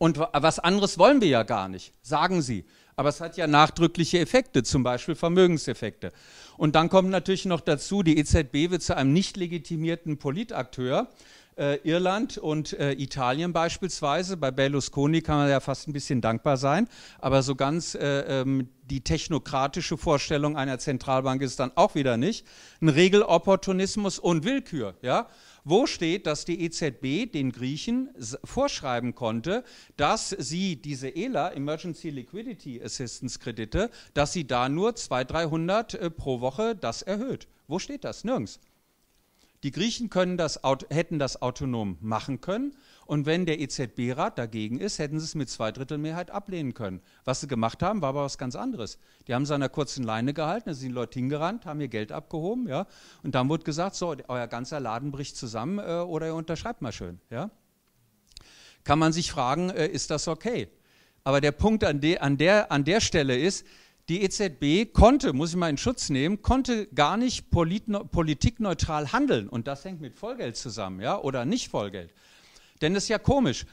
was anderes wollen wir ja gar nicht, sagen sie. Aber es hat ja nachdrückliche Effekte, zum Beispiel Vermögenseffekte. Und dann kommt natürlich noch dazu, die EZB wird zu einem nicht legitimierten Politakteur. Irland und Italien beispielsweise. Bei Berlusconi kann man ja fast ein bisschen dankbar sein, aber so ganz die technokratische Vorstellung einer Zentralbank ist dann auch wieder nicht. Ein Regelopportunismus und Willkür, ja? Wo steht, dass die EZB den Griechen vorschreiben konnte, dass sie diese ELA, Emergency Liquidity Assistance Kredite, dass sie da nur 200-300 pro Woche das erhöht? Wo steht das? Nirgends. Die Griechen können das, hätten das autonom machen können, und wenn der EZB-Rat dagegen ist, hätten sie es mit 2/3 Mehrheit ablehnen können. Was sie gemacht haben, war aber was ganz anderes. Die haben es an einer kurzen Leine gehalten, da sind die Leute hingerannt, haben ihr Geld abgehoben, ja, und dann wurde gesagt, so, euer ganzer Laden bricht zusammen oder ihr unterschreibt mal schön. Ja. Kann man sich fragen, ist das okay? Aber der Punkt an der Stelle ist, die EZB konnte, muss ich mal in Schutz nehmen, konnte gar nicht politikneutral handeln. Und das hängt mit Vollgeld zusammen, ja, oder nicht Vollgeld. Denn das ist ja komisch.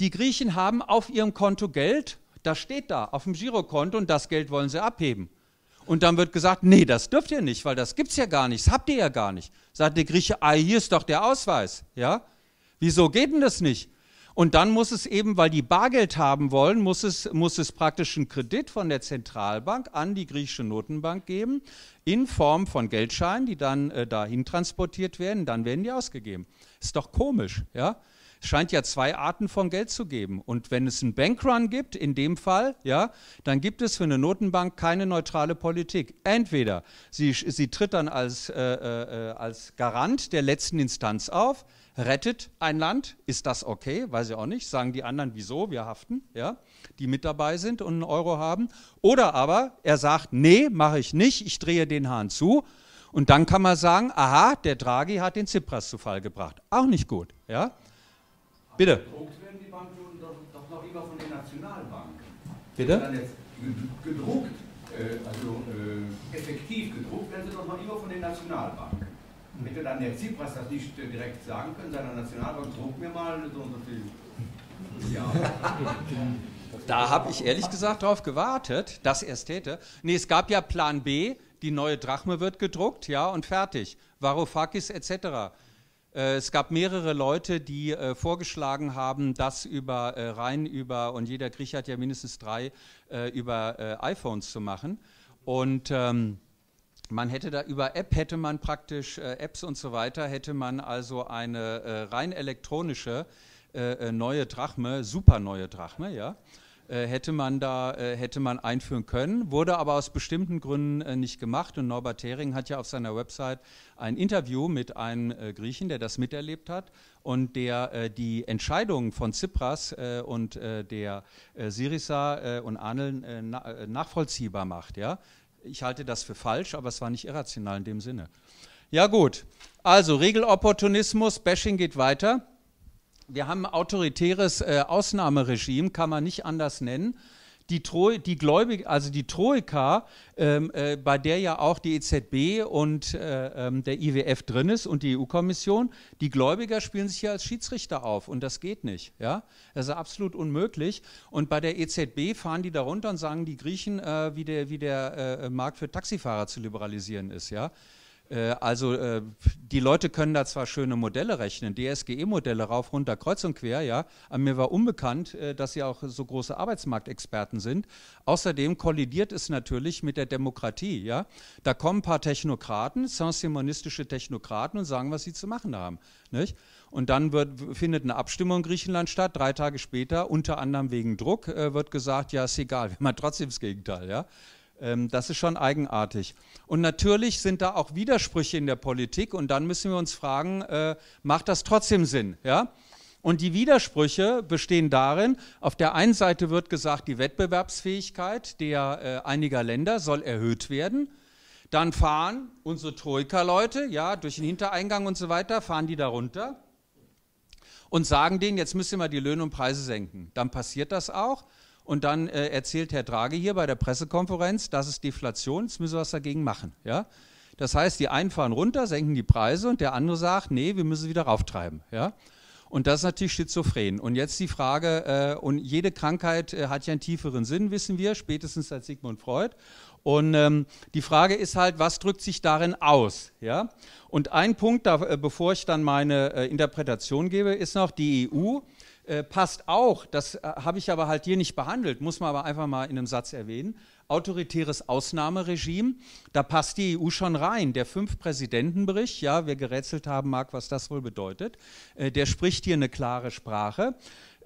Die Griechen haben auf ihrem Konto Geld, das steht da, auf dem Girokonto, und das Geld wollen sie abheben. Und dann wird gesagt, nee, das dürft ihr nicht, weil das gibt es ja gar nicht, das habt ihr ja gar nicht. Sagt der Grieche, ah, hier ist doch der Ausweis, ja. Wieso geht denn das nicht? Und dann muss es eben, weil die Bargeld haben wollen, muss es praktisch einen Kredit von der Zentralbank an die griechische Notenbank geben, in Form von Geldscheinen, die dann dahin transportiert werden, dann werden die ausgegeben. Ist doch komisch, ja? Es scheint ja zwei Arten von Geld zu geben. Und wenn es einen Bankrun gibt, in dem Fall, ja, dann gibt es für eine Notenbank keine neutrale Politik. Entweder sie tritt dann als Garant der letzten Instanz auf, rettet ein Land, ist das okay, weiß ich auch nicht, sagen die anderen, wieso, wir haften, ja, die mit dabei sind und einen Euro haben. Oder aber er sagt, nee, mache ich nicht, ich drehe den Hahn zu, und dann kann man sagen, aha, der Draghi hat den Tsipras zu Fall gebracht. Auch nicht gut, ja. Bitte. Gedruckt werden die Banknoten doch noch immer von den Nationalbanken. Bitte? Dann jetzt gedruckt, effektiv gedruckt werden sie doch noch immer von den Nationalbanken. Hätte dann der Tsipras das nicht direkt sagen können, seiner Nationalbank, druck mir mal so und so viel. Ja. Da habe ich ehrlich gesagt darauf gewartet, dass er es täte. Nee, es gab ja Plan B, die neue Drachme wird gedruckt, ja, und fertig. Varoufakis etc. Es gab mehrere Leute, die vorgeschlagen haben, dass und jeder Griech hat ja mindestens 3, über iPhones zu machen. Und man hätte da über App, hätte man praktisch Apps und so weiter, hätte man also eine rein elektronische neue Drachme, super neue Drachme, ja, hätte man einführen können, wurde aber aus bestimmten Gründen nicht gemacht, und Norbert Hering hat ja auf seiner Website ein Interview mit einem Griechen, der das miterlebt hat und der die Entscheidungen von Tsipras und der Syriza und Anel nachvollziehbar macht, ja. Ich halte das für falsch, aber es war nicht irrational in dem Sinne. Ja gut, also Regelopportunismus, Bashing geht weiter. Wir haben ein autoritäres Ausnahmeregime, kann man nicht anders nennen. Die Troika, bei der ja auch die EZB und der IWF drin ist und die EU-Kommission, die Gläubiger spielen sich hier als Schiedsrichter auf, und das geht nicht. Ja? Das ist absolut unmöglich. Und bei der EZB fahren die da runter und sagen, die Griechen, wie der Markt für Taxifahrer zu liberalisieren ist. Ja? Also die Leute können da zwar schöne Modelle rechnen, DSGE-Modelle rauf, runter, kreuz und quer, ja, aber mir war unbekannt, dass sie auch so große Arbeitsmarktexperten sind. Außerdem kollidiert es natürlich mit der Demokratie, ja. Da kommen ein paar Technokraten, saint-simonistische Technokraten, und sagen, was sie zu machen haben, nicht? Und dann findet eine Abstimmung in Griechenland statt, 3 Tage später, unter anderem wegen Druck, wird gesagt, ja, ist egal, wir machen trotzdem das Gegenteil, ja. Das ist schon eigenartig. Und natürlich sind da auch Widersprüche in der Politik, und dann müssen wir uns fragen, macht das trotzdem Sinn? Ja? Und die Widersprüche bestehen darin, auf der einen Seite wird gesagt, die Wettbewerbsfähigkeit einiger Länder soll erhöht werden. Dann fahren unsere Troika-Leute, ja, durch den Hintereingang und so weiter, fahren die da runter und sagen denen, jetzt müssen wir die Löhne und Preise senken. Dann passiert das auch. Und dann erzählt Herr Draghi hier bei der Pressekonferenz, das ist Deflation, jetzt müssen wir was dagegen machen. Ja? Das heißt, die einen fahren runter, senken die Preise, und der andere sagt, nee, wir müssen wieder rauftreiben. Ja? Und das ist natürlich schizophren. Und jetzt die Frage, und jede Krankheit hat ja einen tieferen Sinn, wissen wir, spätestens seit Sigmund Freud. Und die Frage ist halt, was drückt sich darin aus? Ja? Und ein Punkt, bevor ich dann meine Interpretation gebe, ist noch, die EU passt auch, das habe ich aber halt hier nicht behandelt, muss man aber einfach mal in einem Satz erwähnen, autoritäres Ausnahmeregime, da passt die EU schon rein. Der 5-Präsidenten-Bericht, ja, wer gerätselt haben mag, was das wohl bedeutet, der spricht hier eine klare Sprache.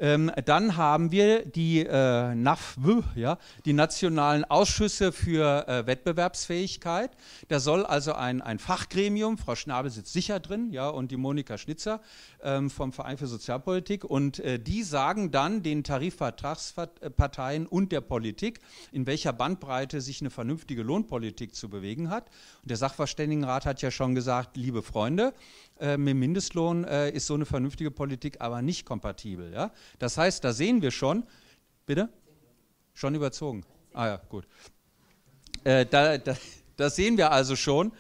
Dann haben wir die NAFW, ja, die nationalen Ausschüsse für Wettbewerbsfähigkeit. Da soll also ein Fachgremium, Frau Schnabel sitzt sicher drin, ja, und die Monika Schnitzer vom Verein für Sozialpolitik, und die sagen dann den Tarifvertragsparteien und der Politik, in welcher Bandbreite sich eine vernünftige Lohnpolitik zu bewegen hat. Und der Sachverständigenrat hat ja schon gesagt, liebe Freunde, mit dem Mindestlohn ist so eine vernünftige Politik aber nicht kompatibel. Ja? Das heißt, da sehen wir schon, bitte? Schon überzogen. Ah ja, gut. Das sehen wir also schon,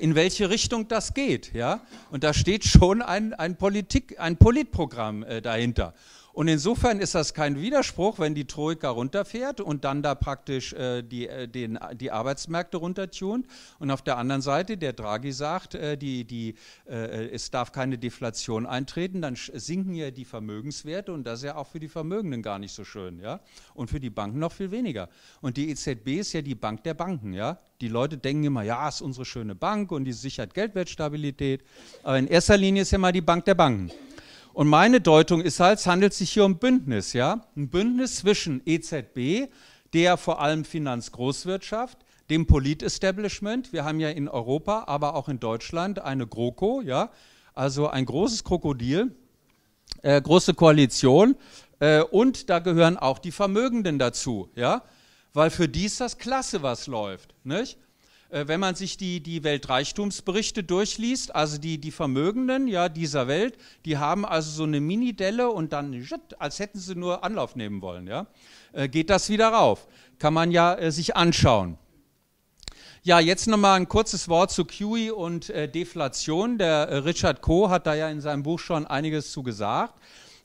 in welche Richtung das geht. Ja? Und da steht schon ein Politprogramm dahinter. Und insofern ist das kein Widerspruch, wenn die Troika runterfährt und dann da praktisch die Arbeitsmärkte runtertunt. Und auf der anderen Seite, der Draghi sagt, es darf keine Deflation eintreten, dann sinken ja die Vermögenswerte, und das ist ja auch für die Vermögenden gar nicht so schön. Ja? Und für die Banken noch viel weniger. Und die EZB ist ja die Bank der Banken. Ja? Die Leute denken immer, ja, es ist unsere schöne Bank und die sichert Geldwertstabilität. Aber in erster Linie ist ja mal die Bank der Banken. Und meine Deutung ist halt, es handelt sich hier um Bündnis, ja? Ein Bündnis zwischen EZB, der vor allem Finanzgroßwirtschaft, dem Politestablishment. Wir haben ja in Europa, aber auch in Deutschland eine GroKo, ja? Also ein großes Krokodil, große Koalition, und da gehören auch die Vermögenden dazu, ja? Weil für die ist das klasse, was läuft, nicht? Wenn man sich die Weltreichtumsberichte durchliest, also die Vermögenden, ja, dieser Welt, die haben also so eine Mini-Delle und dann, als hätten sie nur Anlauf nehmen wollen, ja, geht das wieder rauf. Kann man ja sich anschauen. Ja, jetzt nochmal ein kurzes Wort zu QE und Deflation. Der Richard Coe hat da ja in seinem Buch schon einiges zu gesagt.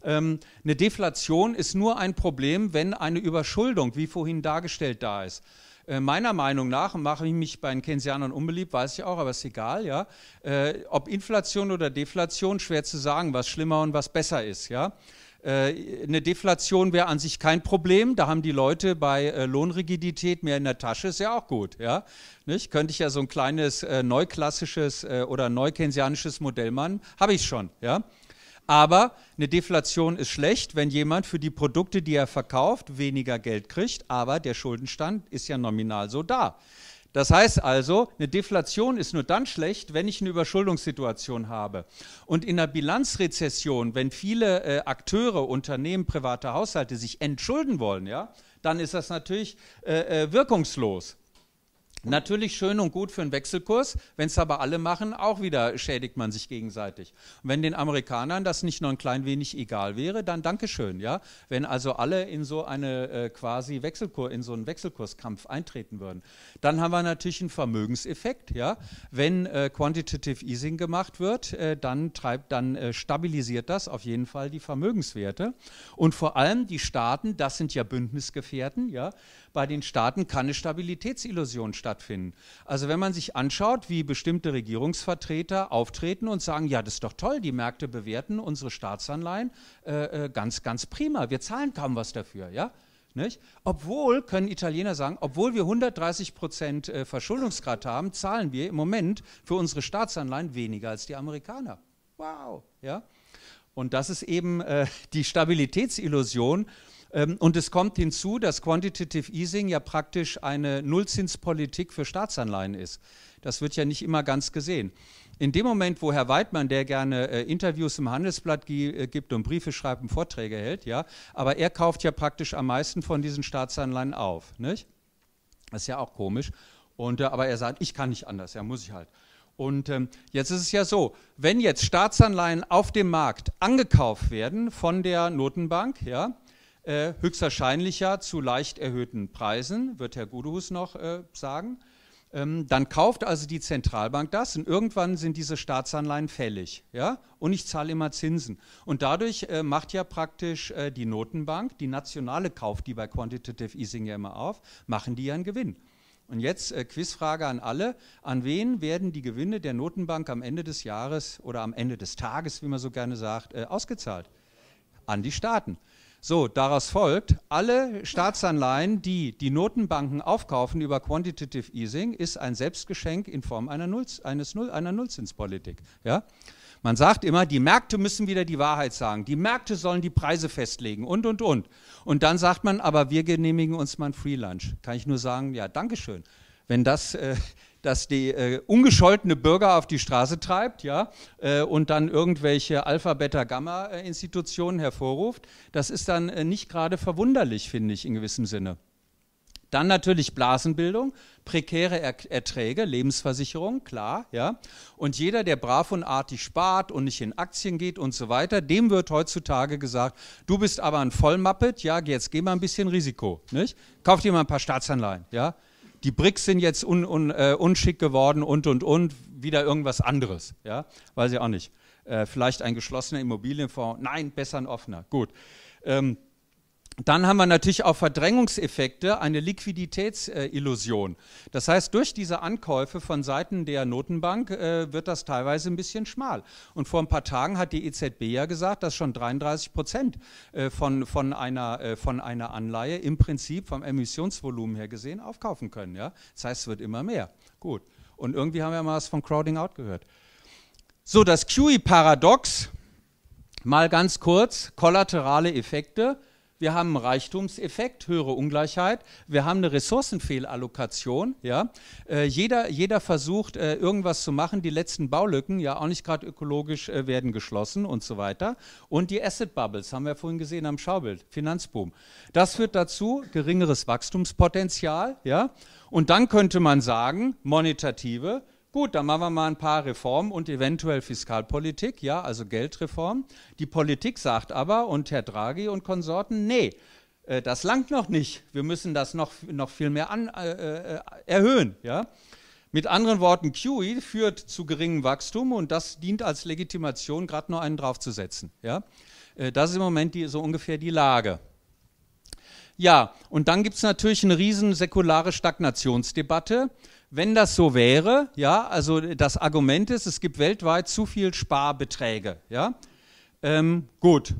Eine Deflation ist nur ein Problem, wenn eine Überschuldung, wie vorhin dargestellt, da ist. Meiner Meinung nach, und mache ich mich bei den Keynesianern unbeliebt, weiß ich auch, aber ist egal, ja, ob Inflation oder Deflation, schwer zu sagen, was schlimmer und was besser ist, ja. Eine Deflation wäre an sich kein Problem, da haben die Leute bei Lohnrigidität mehr in der Tasche, ist ja auch gut, ja, nicht? Könnte ich ja so ein kleines neuklassisches oder neukeynesianisches Modell machen, habe ich schon, ja. Aber eine Deflation ist schlecht, wenn jemand für die Produkte, die er verkauft, weniger Geld kriegt, aber der Schuldenstand ist ja nominal so da. Das heißt also, eine Deflation ist nur dann schlecht, wenn ich eine Überschuldungssituation habe. Und in einer Bilanzrezession, wenn viele Akteure, Unternehmen, private Haushalte sich entschulden wollen, ja, dann ist das natürlich wirkungslos. Natürlich schön und gut für einen Wechselkurs, wenn es aber alle machen, auch wieder schädigt man sich gegenseitig. Und wenn den Amerikanern das nicht nur ein klein wenig egal wäre, dann Dankeschön, ja. Wenn also alle in so eine einen Wechselkurskampf eintreten würden, dann haben wir natürlich einen Vermögenseffekt, ja. Wenn Quantitative Easing gemacht wird, dann stabilisiert das auf jeden Fall die Vermögenswerte, und vor allem die Staaten, das sind ja Bündnisgefährten, ja. Bei den Staaten kann eine Stabilitätsillusion stattfinden. Also wenn man sich anschaut, wie bestimmte Regierungsvertreter auftreten und sagen, ja, das ist doch toll, die Märkte bewerten unsere Staatsanleihen ganz, ganz prima, wir zahlen kaum was dafür, ja? Nicht? Obwohl, können Italiener sagen, obwohl wir 130% Verschuldungsgrad haben, zahlen wir im Moment für unsere Staatsanleihen weniger als die Amerikaner. Wow, ja? Und das ist eben die Stabilitätsillusion. Und es kommt hinzu, dass Quantitative Easing ja praktisch eine Nullzinspolitik für Staatsanleihen ist. Das wird ja nicht immer ganz gesehen. In dem Moment, wo Herr Weidmann, der gerne Interviews im Handelsblatt gibt und Briefe schreibt und Vorträge hält, ja, aber er kauft ja praktisch am meisten von diesen Staatsanleihen auf, nicht? Das ist ja auch komisch. Und, aber er sagt, ich kann nicht anders, ja, muss ich halt. Und jetzt ist es ja so, wenn jetzt Staatsanleihen auf dem Markt angekauft werden von der Notenbank, ja, höchstwahrscheinlich ja zu leicht erhöhten Preisen, wird Herr Gudehus noch sagen. Dann kauft also die Zentralbank das, und irgendwann sind diese Staatsanleihen fällig. Ja? Und ich zahle immer Zinsen. Und dadurch macht ja praktisch die Notenbank, die nationale kauft die bei Quantitative Easing ja immer auf, machen die ja einen Gewinn. Und jetzt Quizfrage an alle. An wen werden die Gewinne der Notenbank am Ende des Jahres oder am Ende des Tages, wie man so gerne sagt, ausgezahlt? An die Staaten. So, daraus folgt, alle Staatsanleihen, die die Notenbanken aufkaufen über Quantitative Easing, ist ein Selbstgeschenk in Form einer Nullzinspolitik. Ja? Man sagt immer, die Märkte müssen wieder die Wahrheit sagen, die Märkte sollen die Preise festlegen und, und. Und dann sagt man, aber wir genehmigen uns mal ein Free Lunch. Kann ich nur sagen, ja, Dankeschön. Wenn das, dass die ungescholtene Bürger auf die Straße treibt, ja, und dann irgendwelche Alpha, Beta, Gamma-Institutionen hervorruft, das ist dann nicht gerade verwunderlich, finde ich, in gewissem Sinne. Dann natürlich Blasenbildung, prekäre Erträge, Lebensversicherung, klar, ja. Und jeder, der brav und artig spart und nicht in Aktien geht und so weiter, dem wird heutzutage gesagt, du bist aber ein Vollmuppet, ja, jetzt geh mal ein bisschen Risiko, nicht? Kauf dir mal ein paar Staatsanleihen, ja. Die BRICS sind jetzt unschick geworden und, wieder irgendwas anderes, ja. Weiß ich auch nicht. Vielleicht ein geschlossener Immobilienfonds, nein, besser ein offener, gut. Dann haben wir natürlich auch Verdrängungseffekte, eine Liquiditätsillusion. Das heißt, durch diese Ankäufe von Seiten der Notenbank wird das teilweise ein bisschen schmal. Und vor ein paar Tagen hat die EZB ja gesagt, dass schon 33% von einer Anleihe im Prinzip vom Emissionsvolumen her gesehen aufkaufen können. Ja? Das heißt, es wird immer mehr. Gut. Und irgendwie haben wir mal was von Crowding Out gehört. So, das QE-Paradox, mal ganz kurz, kollaterale Effekte. Wir haben einen Reichtumseffekt, höhere Ungleichheit. Wir haben eine Ressourcenfehlallokation. Ja? Jeder versucht, irgendwas zu machen. Die letzten Baulücken, ja auch nicht gerade ökologisch, werden geschlossen und so weiter. Und die Asset Bubbles, haben wir vorhin gesehen am Schaubild, Finanzboom. Das führt dazu, geringeres Wachstumspotenzial. Ja? Und dann könnte man sagen, monetative, gut, dann machen wir mal ein paar Reformen und eventuell Fiskalpolitik, ja, also Geldreform. Die Politik sagt aber, und Herr Draghi und Konsorten, nee, das langt noch nicht. Wir müssen das noch viel mehr erhöhen, ja. Mit anderen Worten, QE führt zu geringem Wachstum und das dient als Legitimation, gerade noch einen draufzusetzen, ja. Das ist im Moment so ungefähr die Lage. Ja, und dann gibt es natürlich eine riesen säkulare Stagnationsdebatte. Wenn das so wäre, ja, also das Argument ist, es gibt weltweit zu viel Sparbeträge, ja. Gut,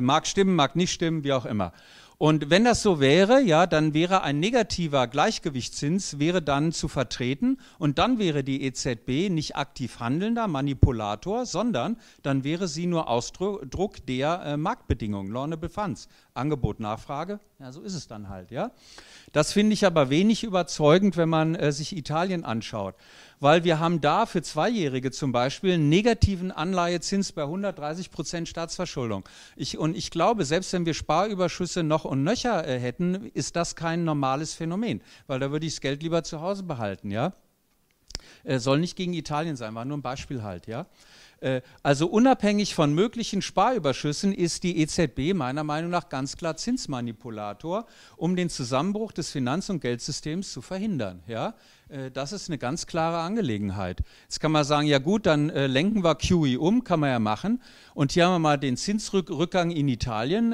mag stimmen, mag nicht stimmen, wie auch immer. Und wenn das so wäre, ja, dann wäre ein negativer Gleichgewichtszins wäre dann zu vertreten und dann wäre die EZB nicht aktiv handelnder Manipulator, sondern dann wäre sie nur Ausdruck der Marktbedingungen, Loanable Funds, Angebot, Nachfrage, ja, so ist es dann halt, ja. Das finde ich aber wenig überzeugend, wenn man sich Italien anschaut, weil wir haben da für Zweijährige zum Beispiel einen negativen Anleihezins bei 130% Staatsverschuldung. Und ich glaube, selbst wenn wir Sparüberschüsse noch und nöcher hätten, ist das kein normales Phänomen, weil da würde ich das Geld lieber zu Hause behalten, ja. Soll nicht gegen Italien sein, war nur ein Beispiel halt, ja. Also unabhängig von möglichen Sparüberschüssen ist die EZB meiner Meinung nach ganz klar Zinsmanipulator, um den Zusammenbruch des Finanz- und Geldsystems zu verhindern. Ja? Das ist eine ganz klare Angelegenheit. Jetzt kann man sagen, ja gut, dann lenken wir QE um, kann man ja machen. Und hier haben wir mal den Zinsrückgang in Italien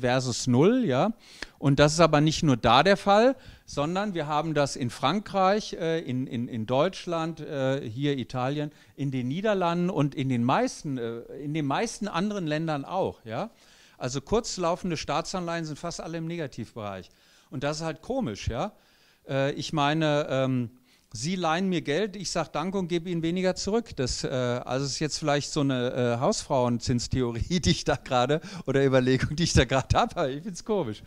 versus Null. Ja? Und das ist aber nicht nur da der Fall, sondern wir haben das in Frankreich, in Deutschland, hier Italien, in den Niederlanden und in den meisten anderen Ländern auch. Ja? Also kurzlaufende Staatsanleihen sind fast alle im Negativbereich. Und das ist halt komisch. Ja? Ich meine, Sie leihen mir Geld, ich sage Danke und gebe Ihnen weniger zurück. Das also ist jetzt vielleicht so eine Hausfrauenzinstheorie, die ich da gerade, oder Überlegung, die ich da gerade habe. Ich finde es komisch.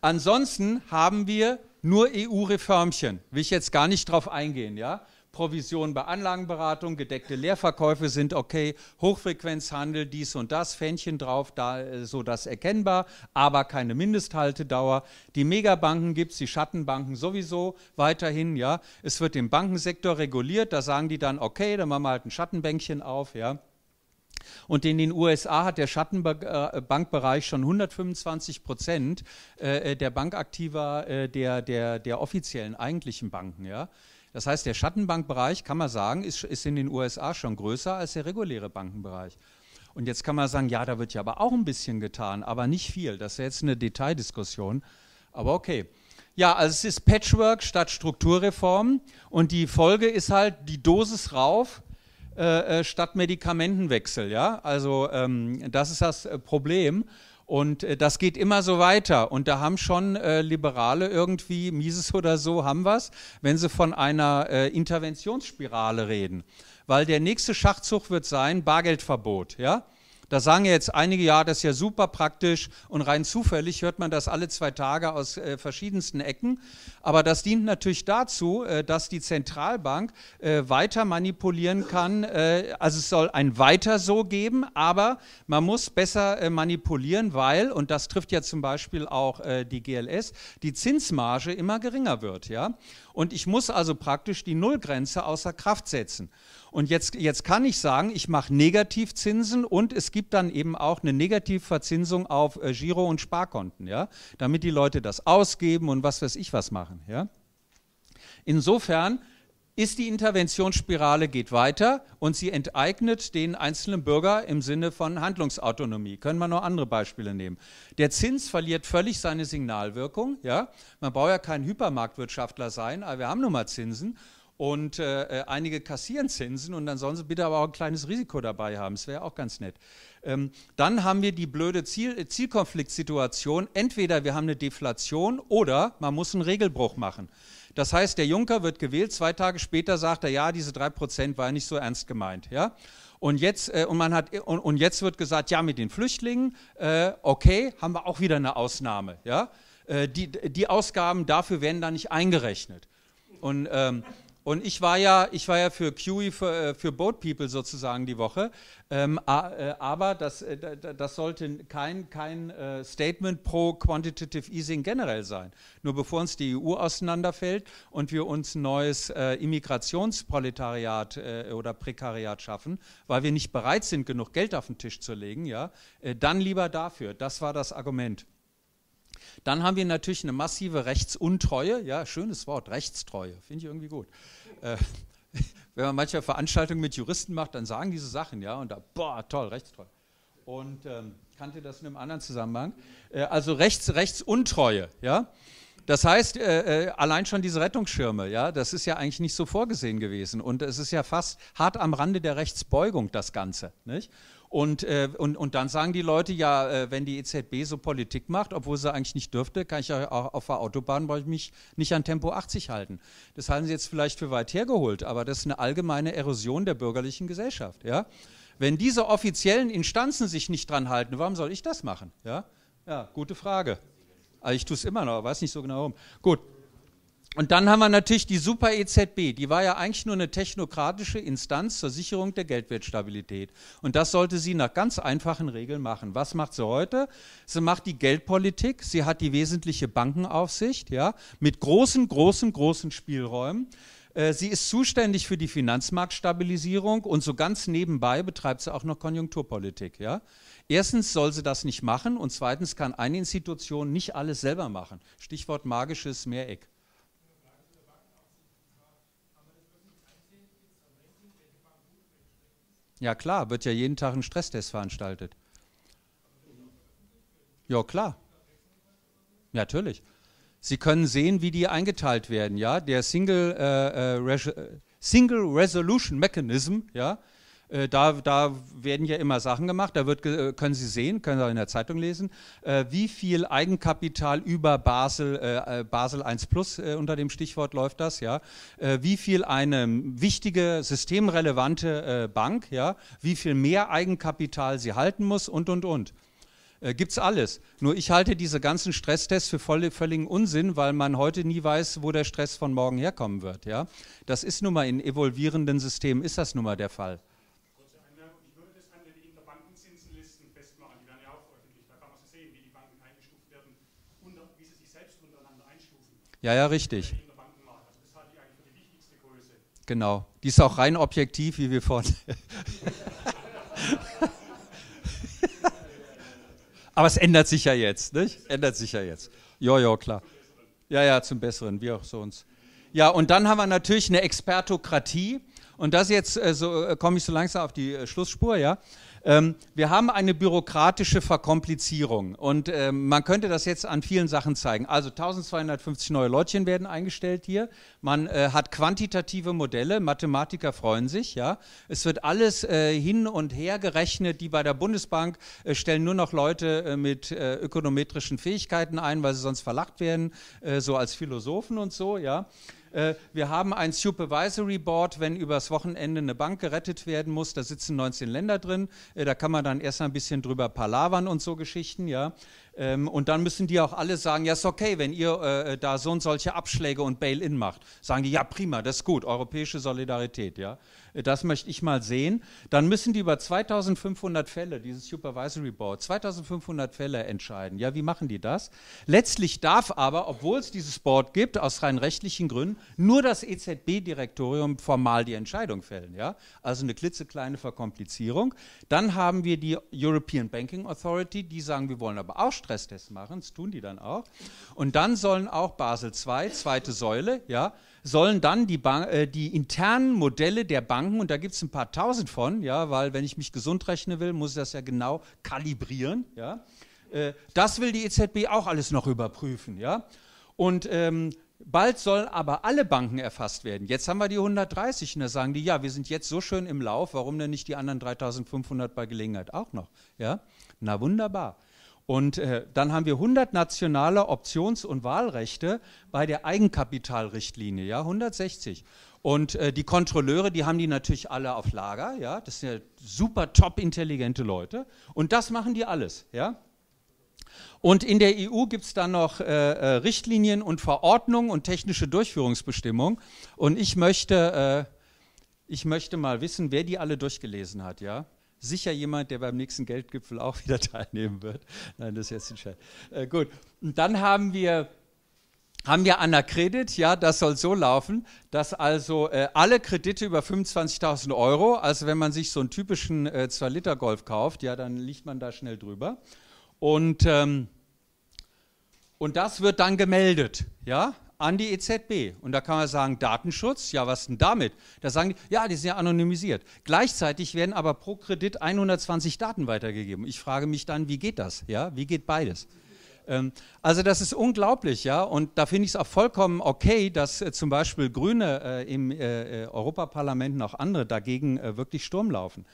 Ansonsten haben wir nur EU-Reformchen, will ich jetzt gar nicht drauf eingehen, ja. Provisionen bei Anlagenberatung, gedeckte Leerverkäufe sind okay, Hochfrequenzhandel, dies und das, Fähnchen drauf, da, so das erkennbar, aber keine Mindesthaltedauer. Die Megabanken gibt es, die Schattenbanken sowieso weiterhin, ja. Es wird im Bankensektor reguliert, da sagen die dann, okay, dann machen wir halt ein Schattenbänkchen auf, ja. Und in den USA hat der Schattenbankbereich schon 125% der Bankaktiva der offiziellen, eigentlichen Banken. Ja? Das heißt, der Schattenbankbereich, kann man sagen, ist in den USA schon größer als der reguläre Bankenbereich. Und jetzt kann man sagen, ja, da wird ja aber auch ein bisschen getan, aber nicht viel. Das ist jetzt eine Detaildiskussion, aber okay. Ja, also es ist Patchwork statt Strukturreform und die Folge ist halt die Dosis rauf statt Medikamentenwechsel. Ja? Also das ist das Problem und das geht immer so weiter und da haben schon Liberale irgendwie, Mises oder so, haben was, wenn sie von einer Interventionsspirale reden, weil der nächste Schachzug wird sein Bargeldverbot, ja? Da sagen ja jetzt einige, ja, das ist ja super praktisch und rein zufällig hört man das alle 2 Tage aus verschiedensten Ecken. Aber das dient natürlich dazu, dass die Zentralbank weiter manipulieren kann. Also es soll ein Weiter so geben, aber man muss besser manipulieren, weil, und das trifft ja zum Beispiel auch die GLS, die Zinsmarge immer geringer wird, ja. Und ich muss also praktisch die Nullgrenze außer Kraft setzen. Und jetzt kann ich sagen, ich mache Negativzinsen und es gibt dann eben auch eine Negativverzinsung auf Giro- und Sparkonten, ja, damit die Leute das ausgeben und was weiß ich was machen. Ja. Insofern ist die Interventionsspirale, geht weiter und sie enteignet den einzelnen Bürger im Sinne von Handlungsautonomie. Können wir noch andere Beispiele nehmen. Der Zins verliert völlig seine Signalwirkung. Ja. Man braucht ja kein Hypermarktwirtschaftler sein, aber wir haben nun mal Zinsen. Und einige kassieren Zinsen und dann sollen sie bitte aber auch ein kleines Risiko dabei haben. Das wäre auch ganz nett. Dann haben wir die blöde Zielkonfliktsituation. Entweder wir haben eine Deflation oder man muss einen Regelbruch machen. Das heißt, der Juncker wird gewählt, 2 Tage später sagt er, ja, diese 3% war ja nicht so ernst gemeint. Ja? Und jetzt, jetzt wird gesagt, ja, mit den Flüchtlingen, okay, haben wir auch wieder eine Ausnahme. Ja? Die Ausgaben dafür werden da nicht eingerechnet. Und ich war ja für QE, für Boat People sozusagen die Woche, aber das sollte kein Statement pro Quantitative Easing generell sein. Nur bevor uns die EU auseinanderfällt und wir uns ein neues Immigrationsproletariat oder Prekariat schaffen, weil wir nicht bereit sind, genug Geld auf den Tisch zu legen, ja, dann lieber dafür. Das war das Argument. Dann haben wir natürlich eine massive Rechtsuntreue, ja, schönes Wort, Rechtstreue, finde ich irgendwie gut. Wenn man manchmal Veranstaltungen mit Juristen macht, dann sagen diese Sachen, ja, und da, boah, toll, rechtstreu. Und kannte das in einem anderen Zusammenhang. Also Rechtsuntreue, ja. Das heißt, allein schon diese Rettungsschirme, ja, das ist ja eigentlich nicht so vorgesehen gewesen. Und es ist ja fast hart am Rande der Rechtsbeugung, das Ganze, nicht? Und dann sagen die Leute, ja, wenn die EZB so Politik macht, obwohl sie eigentlich nicht dürfte, kann ich ja auch auf der Autobahn, brauche ich mich nicht an Tempo 80 halten. Das halten sie jetzt vielleicht für weit hergeholt, aber das ist eine allgemeine Erosion der bürgerlichen Gesellschaft. Ja? Wenn diese offiziellen Instanzen sich nicht dran halten, warum soll ich das machen? Ja, ja, gute Frage. Also ich tue es immer noch, weiß nicht so genau warum. Gut. Und dann haben wir natürlich die Super EZB, die war ja eigentlich nur eine technokratische Instanz zur Sicherung der Geldwertstabilität. Und das sollte sie nach ganz einfachen Regeln machen. Was macht sie heute? Sie macht die Geldpolitik, sie hat die wesentliche Bankenaufsicht, ja, mit großen Spielräumen. Sie ist zuständig für die Finanzmarktstabilisierung und so ganz nebenbei betreibt sie auch noch Konjunkturpolitik. Ja? Erstens soll sie das nicht machen und zweitens kann eine Institution nicht alles selber machen. Stichwort magisches Mehreck. Ja klar, wird ja jeden Tag ein Stresstest veranstaltet. Ja klar, natürlich. Sie können sehen, wie die eingeteilt werden. Ja, der Single Resolution Mechanism. Ja, da werden ja immer Sachen gemacht. Da können Sie sehen, können Sie auch in der Zeitung lesen, wie viel Eigenkapital über Basel 1 Plus unter dem Stichwort läuft das. Ja, wie viel eine wichtige systemrelevante Bank. Ja, wie viel mehr Eigenkapital sie halten muss und. Gibt's alles. Nur ich halte diese ganzen Stresstests für völligen Unsinn, weil man heute nie weiß, wo der Stress von morgen herkommen wird. Ja? Das ist nun mal in evolvierenden Systemen, ist das nun mal der Fall. Kurze Einmerkung, ich würde das an den Interbankenzinsenlisten festmachen, die werden ja auch veröffentlicht. Da kann man so sehen, wie die Banken eingestuft werden, wie sie sich selbst untereinander einstufen. Ja, ja, richtig. Also das halte ich eigentlich für die wichtigste Größe. Genau. Die ist auch rein objektiv, wie wir vorhin. Aber es ändert sich ja jetzt, nicht? Ändert sich ja jetzt. Ja, klar. Ja, zum Besseren, wie auch sonst. Ja, und dann haben wir natürlich eine Expertokratie. Und das jetzt, so komme ich so langsam auf die Schlussspur, ja. Wir haben eine bürokratische Verkomplizierung und man könnte das jetzt an vielen Sachen zeigen. Also 1250 neue Leutchen werden eingestellt hier, man hat quantitative Modelle, Mathematiker freuen sich, ja. Es wird alles hin und her gerechnet, die bei der Bundesbank stellen nur noch Leute mit ökonometrischen Fähigkeiten ein, weil sie sonst verlacht werden, so als Philosophen und so, ja. Wir haben ein Supervisory Board, wenn übers Wochenende eine Bank gerettet werden muss, da sitzen 19 Länder drin, da kann man dann erst ein bisschen drüber palavern und so Geschichten, ja. Und dann müssen die auch alle sagen, ja, ist okay, wenn ihr da so und solche Abschläge und Bail-in macht. Sagen die, ja prima, das ist gut, europäische Solidarität, ja. Das möchte ich mal sehen. Dann müssen die über 2.500 Fälle, dieses Supervisory Board, 2.500 Fälle entscheiden. Ja, wie machen die das? Letztlich darf aber, obwohl es dieses Board gibt, aus rein rechtlichen Gründen, nur das EZB-Direktorium formal die Entscheidung fällen, ja. Also eine klitzekleine Verkomplizierung. Dann haben wir die European Banking Authority, die sagen, wir wollen aber auch Stresstests machen, das tun die dann auch. Und dann sollen auch Basel II, zweite Säule, ja, sollen dann die internen Modelle der Banken, und da gibt es ein paar tausend von, ja, weil wenn ich mich gesund rechnen will, muss ich das ja genau kalibrieren, ja. Das will die EZB auch alles noch überprüfen, ja. Und bald sollen aber alle Banken erfasst werden. Jetzt haben wir die 130 und da sagen die, ja, wir sind jetzt so schön im Lauf, warum denn nicht die anderen 3.500 bei Gelegenheit auch noch, ja. Na wunderbar. Und dann haben wir 100 nationale Options- und Wahlrechte bei der Eigenkapitalrichtlinie, ja, 160. Und die Kontrolleure, die haben die natürlich alle auf Lager, ja, das sind ja super top intelligente Leute und das machen die alles, ja. Und in der EU gibt es dann noch Richtlinien und Verordnungen und technische Durchführungsbestimmungen und ich möchte mal wissen, wer die alle durchgelesen hat, ja. Sicher jemand, der beim nächsten Geldgipfel auch wieder teilnehmen wird. Nein, das ist jetzt ein Scherz. Gut, und dann haben wir Anakredit, ja, das soll so laufen, dass also alle Kredite über 25.000 Euro, also wenn man sich so einen typischen 2-Liter-Golf kauft, ja, dann liegt man da schnell drüber. Und das wird dann gemeldet, ja, an die EZB. Und da kann man sagen, Datenschutz, ja, was denn damit? Da sagen die, ja, die sind ja anonymisiert. Gleichzeitig werden aber pro Kredit 120 Daten weitergegeben. Ich frage mich dann, wie geht das? Ja, wie geht beides? Also das ist unglaublich, ja, und da finde ich es auch vollkommen okay, dass zum Beispiel Grüne im Europaparlament und auch andere dagegen wirklich Sturm laufen.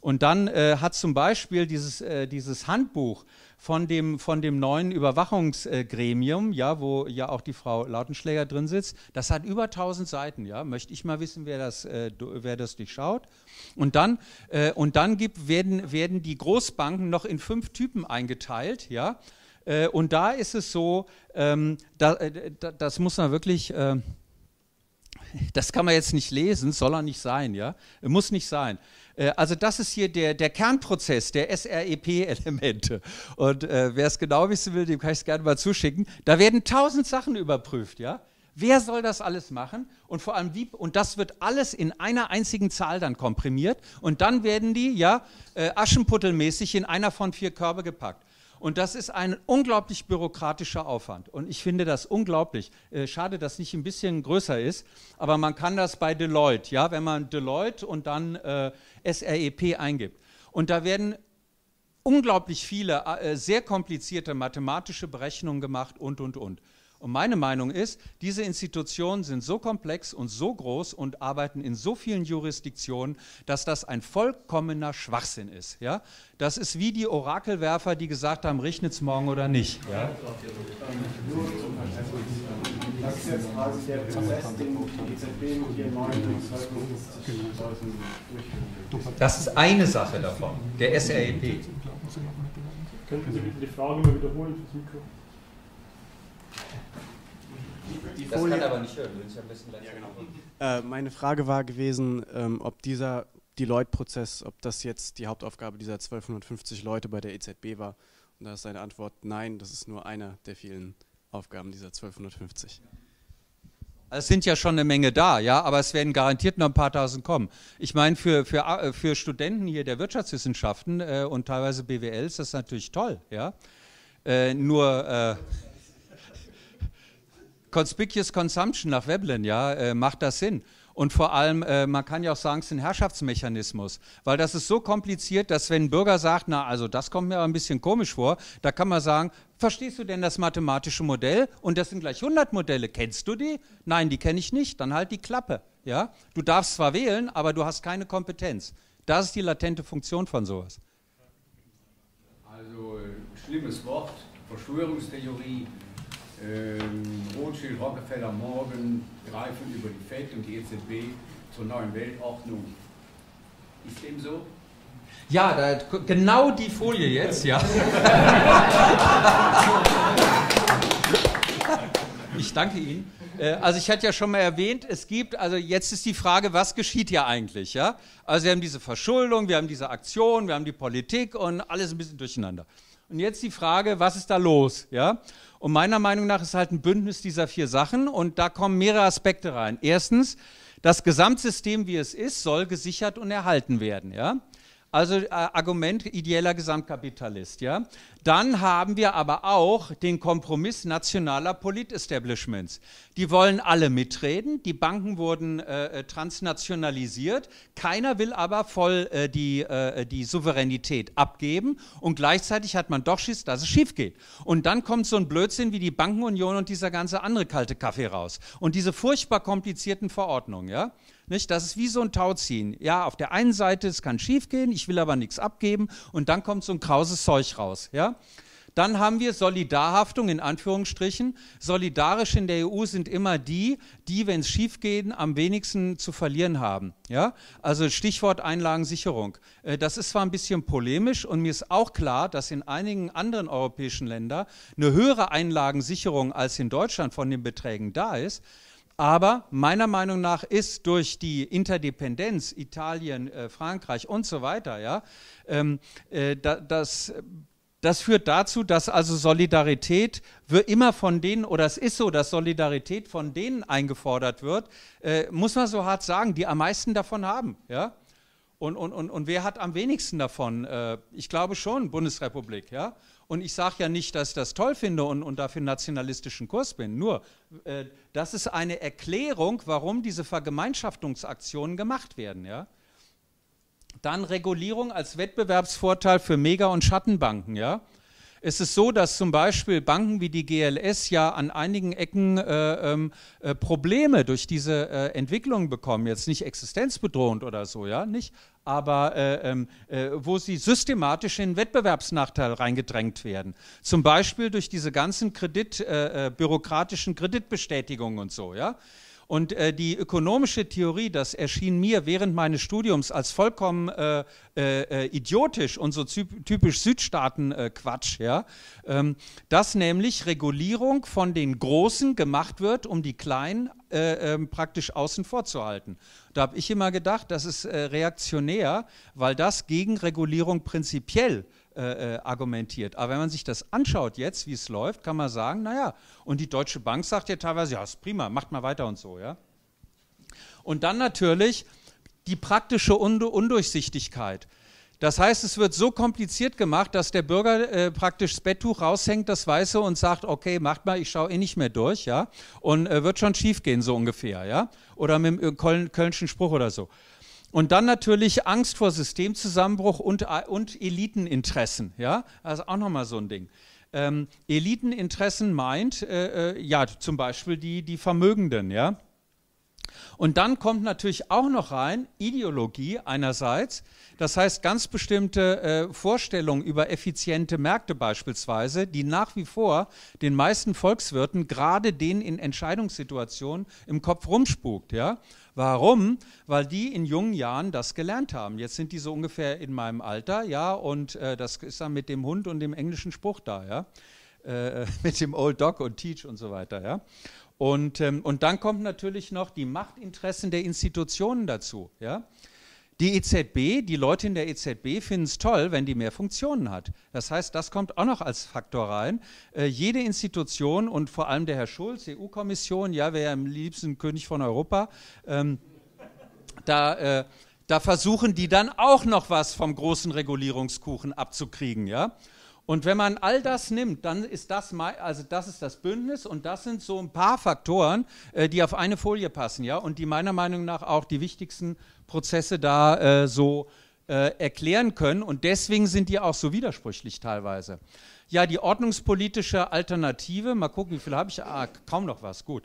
Und dann hat zum Beispiel dieses Handbuch von dem neuen Überwachungsgremium, ja, wo ja auch die Frau Lautenschläger drin sitzt, das hat über 1000 Seiten, ja, möchte ich mal wissen, wer das durchschaut. Und dann werden die Großbanken noch in 5 Typen eingeteilt, ja, und da ist es so, das muss man wirklich, das kann man jetzt nicht lesen, soll er nicht sein, ja, muss nicht sein. Also das ist hier der Kernprozess der SREP-Elemente und wer es genau wissen will, dem kann ich es gerne mal zuschicken. Da werden 1000 Sachen überprüft, ja. Wer soll das alles machen? Und vor allem wie, und das wird alles in einer einzigen Zahl dann komprimiert und dann werden die, ja, aschenputtelmäßig in einer von 4 Körbe gepackt. Und das ist ein unglaublich bürokratischer Aufwand. Und ich finde das unglaublich. Schade, dass nicht ein bisschen größer ist, aber man kann das bei Deloitte, ja, wenn man Deloitte und dann SREP eingibt. Und da werden unglaublich viele sehr komplizierte mathematische Berechnungen gemacht und. Und meine Meinung ist, diese Institutionen sind so komplex und so groß und arbeiten in so vielen Jurisdiktionen, dass das ein vollkommener Schwachsinn ist. Ja? Das ist wie die Orakelwerfer, die gesagt haben, regnet es morgen oder nicht. Ja? Das ist jetzt quasi der Prozess, den die EZB mit ihren neuen durchführen. Das ist eine Sache davon, der SREP. Könnten Sie bitte die Frage mal wiederholen fürs Mikro? Das kann aber nicht hören, will ich am besten gleich. Ja, genau. Meine Frage war gewesen, ob dieser Deloitte-Prozess, ob das jetzt die Hauptaufgabe dieser 1250 Leute bei der EZB war. Und da ist seine Antwort, nein, das ist nur einer der vielen Aufgaben dieser 1250. Es sind ja schon eine Menge da, ja, aber es werden garantiert noch ein paar tausend kommen. Ich meine, für Studenten hier der Wirtschaftswissenschaften und teilweise BWL ist das natürlich toll, ja. Conspicuous Consumption nach Veblen, ja, macht das Sinn. Und vor allem, man kann ja auch sagen, es ist ein Herrschaftsmechanismus, weil das ist so kompliziert, dass wenn ein Bürger sagt, na also das kommt mir aber ein bisschen komisch vor, da kann man sagen, verstehst du denn das mathematische Modell? Und das sind gleich 100 Modelle, kennst du die? Nein, die kenne ich nicht, dann halt die Klappe. Ja? Du darfst zwar wählen, aber du hast keine Kompetenz. Das ist die latente Funktion von sowas. Also, schlimmes Wort, Verschwörungstheorie. Rothschild, Rockefeller, Morgan greifen über die Fed und die EZB zur neuen Weltordnung. Ist dem so? Ja, da, genau die Folie jetzt, ja. Ich danke Ihnen. Also ich hatte ja schon mal erwähnt, es gibt, also jetzt ist die Frage, was geschieht hier eigentlich? Ja? Also wir haben diese Verschuldung, wir haben diese Aktion, wir haben die Politik und alles ein bisschen durcheinander. Und jetzt die Frage, was ist da los? Ja? Und meiner Meinung nach ist halt ein Bündnis dieser vier Sachen und da kommen mehrere Aspekte rein. Erstens, das Gesamtsystem, wie es ist, soll gesichert und erhalten werden. Ja? Also Argument ideeller Gesamtkapitalist. Ja? Dann haben wir aber auch den Kompromiss nationaler Polit-Establishments. Die wollen alle mitreden, die Banken wurden transnationalisiert, keiner will aber voll die Souveränität abgeben und gleichzeitig hat man doch Schiss, dass es schief geht. Und dann kommt so ein Blödsinn wie die Bankenunion und dieser ganze andere kalte Kaffee raus und diese furchtbar komplizierten Verordnungen, ja? Nicht? Das ist wie so ein Tauziehen. Ja, auf der einen Seite, es kann schief gehen, ich will aber nichts abgeben und dann kommt so ein krauses Zeug raus, ja? Dann haben wir Solidarhaftung, in Anführungsstrichen. Solidarisch in der EU sind immer die, die, wenn es schief geht, am wenigsten zu verlieren haben. Ja? Also Stichwort Einlagensicherung. Das ist zwar ein bisschen polemisch und mir ist auch klar, dass in einigen anderen europäischen Ländern eine höhere Einlagensicherung als in Deutschland von den Beträgen da ist. Aber meiner Meinung nach ist durch die Interdependenz Italien, Frankreich und so weiter, ja, das führt dazu, dass also Solidarität wird immer von denen, oder es ist so, dass Solidarität von denen eingefordert wird, muss man so hart sagen, die am meisten davon haben. Ja? Und wer hat am wenigsten davon? Ich glaube schon, Bundesrepublik. Ja? Und ich sage ja nicht, dass ich das toll finde und dafür einen nationalistischen Kurs bin. Nur, das ist eine Erklärung, warum diese Vergemeinschaftungsaktionen gemacht werden. Ja? Dann Regulierung als Wettbewerbsvorteil für Mega- und Schattenbanken. Ja? Es ist so, dass zum Beispiel Banken wie die GLS ja an einigen Ecken Probleme durch diese Entwicklung bekommen. Jetzt nicht existenzbedrohend oder so, ja, nicht, aber wo sie systematisch in Wettbewerbsnachteil reingedrängt werden. Zum Beispiel durch diese ganzen bürokratischen Kreditbestätigungen und so, ja. Und die ökonomische Theorie, das erschien mir während meines Studiums als vollkommen idiotisch und so typisch Südstaaten-Quatsch, ja? Dass nämlich Regulierung von den Großen gemacht wird, um die Kleinen praktisch außen vor zu halten. Da habe ich immer gedacht, das ist reaktionär, weil das gegen Regulierung prinzipiell argumentiert. Aber wenn man sich das anschaut jetzt, wie es läuft, kann man sagen, naja, und die Deutsche Bank sagt ja teilweise, ja, ist prima, macht mal weiter und so, ja. Und dann natürlich die praktische Undurchsichtigkeit. Das heißt, es wird so kompliziert gemacht, dass der Bürger praktisch das Betttuch raushängt, das Weiße, und sagt, okay, macht mal, ich schaue eh nicht mehr durch, ja, und wird schon schief gehen, so ungefähr, ja, oder mit dem Kölnschen Spruch oder so. Und dann natürlich Angst vor Systemzusammenbruch und Eliteninteressen. Ja? Das ist auch nochmal so ein Ding. Eliteninteressen meint, ja, zum Beispiel die Vermögenden. Ja? Und dann kommt natürlich auch noch rein Ideologie einerseits, das heißt ganz bestimmte Vorstellungen über effiziente Märkte beispielsweise, die nach wie vor den meisten Volkswirten, gerade denen in Entscheidungssituationen, im Kopf rumspukt. Ja? Warum? Weil die in jungen Jahren das gelernt haben. Jetzt sind die so ungefähr in meinem Alter, ja, und das ist dann mit dem Hund und dem englischen Spruch da, ja, mit dem Old Dog und Teach und so weiter, ja. Und dann kommt natürlich noch die Machtinteressen der Institutionen dazu, ja. Die EZB, die Leute in der EZB finden es toll, wenn die mehr Funktionen hat. Das heißt, das kommt auch noch als Faktor rein. Jede Institution und vor allem der Herr Schulz, EU-Kommission, ja, wäre ja am liebsten König von Europa, da versuchen die dann auch noch was vom großen Regulierungskuchen abzukriegen, ja. Und wenn man all das nimmt, dann ist das ist das Bündnis, und das sind so ein paar Faktoren, die auf eine Folie passen, ja, und die meiner Meinung nach auch die wichtigsten Prozesse da so erklären können, und deswegen sind die auch so widersprüchlich teilweise. Ja, die ordnungspolitische Alternative, mal gucken, wie viel habe ich? Ah, kaum noch was, gut.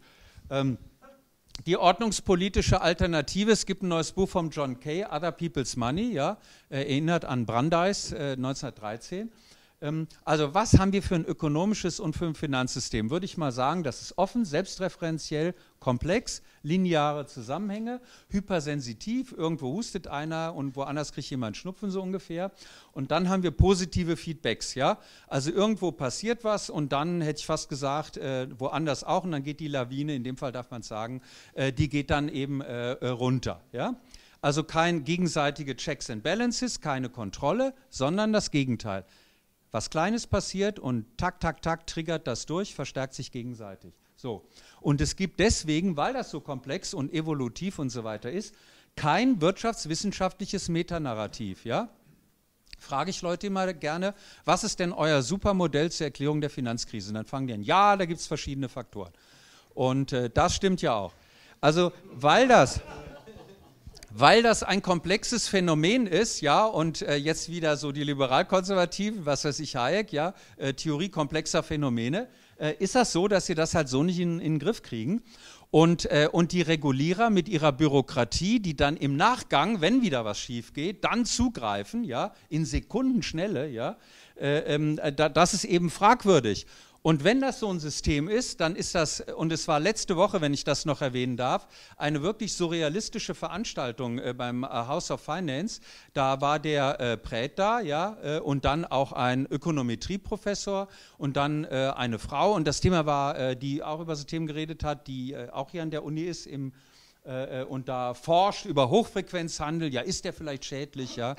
Die ordnungspolitische Alternative, es gibt ein neues Buch von John Kay, Other People's Money, ja, erinnert an Brandeis 1913. Also was haben wir für ein ökonomisches und für ein Finanzsystem? Würde ich mal sagen, das ist offen, selbstreferenziell, komplex, lineare Zusammenhänge, hypersensitiv, irgendwo hustet einer und woanders kriegt jemand Schnupfen, so ungefähr. Und dann haben wir positive Feedbacks, ja. Also irgendwo passiert was und dann, hätte ich fast gesagt, woanders auch, und dann geht die Lawine, in dem Fall darf man es sagen, die geht dann eben runter, ja. Also kein gegenseitige Checks and Balances, keine Kontrolle, sondern das Gegenteil. Was Kleines passiert und tak, tak, tak triggert das durch, verstärkt sich gegenseitig. So. Und es gibt deswegen, weil das so komplex und evolutiv und so weiter ist, kein wirtschaftswissenschaftliches Metanarrativ. Ja? Frage ich Leute immer gerne, was ist denn euer Supermodell zur Erklärung der Finanzkrise? Und dann fangen die an, ja, da gibt es verschiedene Faktoren. Und das stimmt ja auch. Also, weil das ein komplexes Phänomen ist, ja, und jetzt wieder so die Liberalkonservativen, was weiß ich, Hayek, ja, Theorie komplexer Phänomene, ist das so, dass sie das halt so nicht in den Griff kriegen. Und die Regulierer mit ihrer Bürokratie, die dann im Nachgang, wenn wieder was schief geht, dann zugreifen, ja, in Sekundenschnelle, ja, das ist eben fragwürdig. Und wenn das so ein System ist, dann ist das, und es war letzte Woche, wenn ich das noch erwähnen darf, eine wirklich surrealistische Veranstaltung beim House of Finance. Da war der Präth da, ja, und dann auch ein Ökonometrieprofessor und dann eine Frau. Und das Thema war, die auch über so Themen geredet hat, die auch hier an der Uni ist im, und da forscht über Hochfrequenzhandel. Ja, ist der vielleicht schädlich, ja?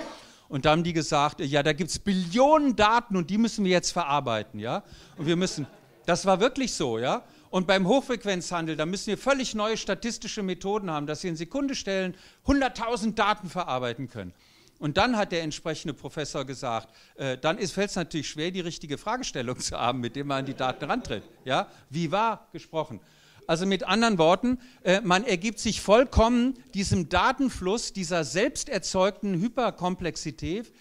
Und da haben die gesagt, ja, da gibt es Billionen Daten und die müssen wir jetzt verarbeiten, ja. Und wir müssen, das war wirklich so, ja. Und beim Hochfrequenzhandel, da müssen wir völlig neue statistische Methoden haben, dass wir in Sekundestellen 100.000 Daten verarbeiten können. Und dann hat der entsprechende Professor gesagt, dann fällt es natürlich schwer, die richtige Fragestellung zu haben, mit dem man an die Daten rantritt, ja. Wie wahr gesprochen. Also mit anderen Worten, man ergibt sich vollkommen diesem Datenfluss, dieser selbst erzeugten Hyperkomplexität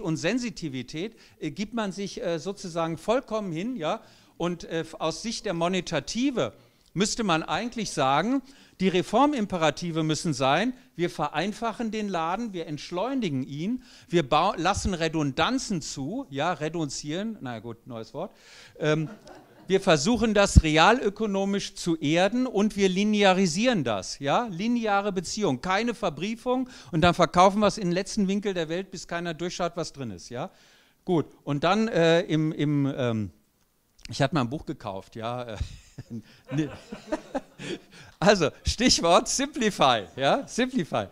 und Sensitivität, gibt man sich sozusagen vollkommen hin. Ja? Und aus Sicht der Monetative müsste man eigentlich sagen, die Reformimperative müssen sein, wir vereinfachen den Laden, wir entschleunigen ihn, wir lassen Redundanzen zu, ja, reduzieren, na gut, neues Wort, wir versuchen das realökonomisch zu erden und wir linearisieren das, ja, lineare Beziehung, keine Verbriefung, und dann verkaufen wir es in den letzten Winkel der Welt, bis keiner durchschaut, was drin ist, ja. Gut, und dann ich hatte mal ein Buch gekauft, ja, also Stichwort Simplify, ja, Simplify.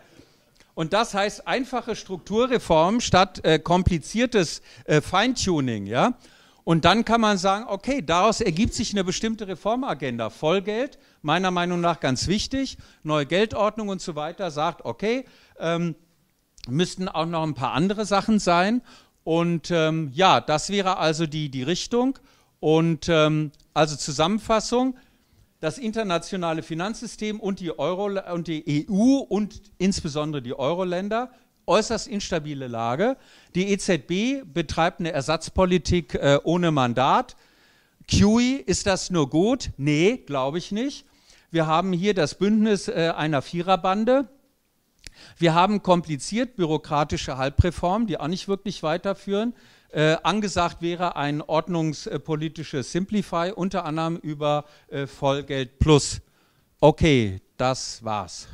Und das heißt einfache Strukturreformen statt kompliziertes Feintuning, ja. Und dann kann man sagen, okay, daraus ergibt sich eine bestimmte Reformagenda. Vollgeld, meiner Meinung nach ganz wichtig, neue Geldordnung und so weiter, sagt, okay, müssten auch noch ein paar andere Sachen sein. Und ja, das wäre also die Richtung. Und also Zusammenfassung, das internationale Finanzsystem und die EU und insbesondere die Euro-Länder, äußerst instabile Lage. Die EZB betreibt eine Ersatzpolitik ohne Mandat. QE, ist das nur gut? Nee, glaube ich nicht. Wir haben hier das Bündnis einer Viererbande. Wir haben kompliziert bürokratische Halbreformen, die auch nicht wirklich weiterführen. Angesagt wäre ein ordnungspolitisches Simplify, unter anderem über Vollgeld plus. Okay, das war's.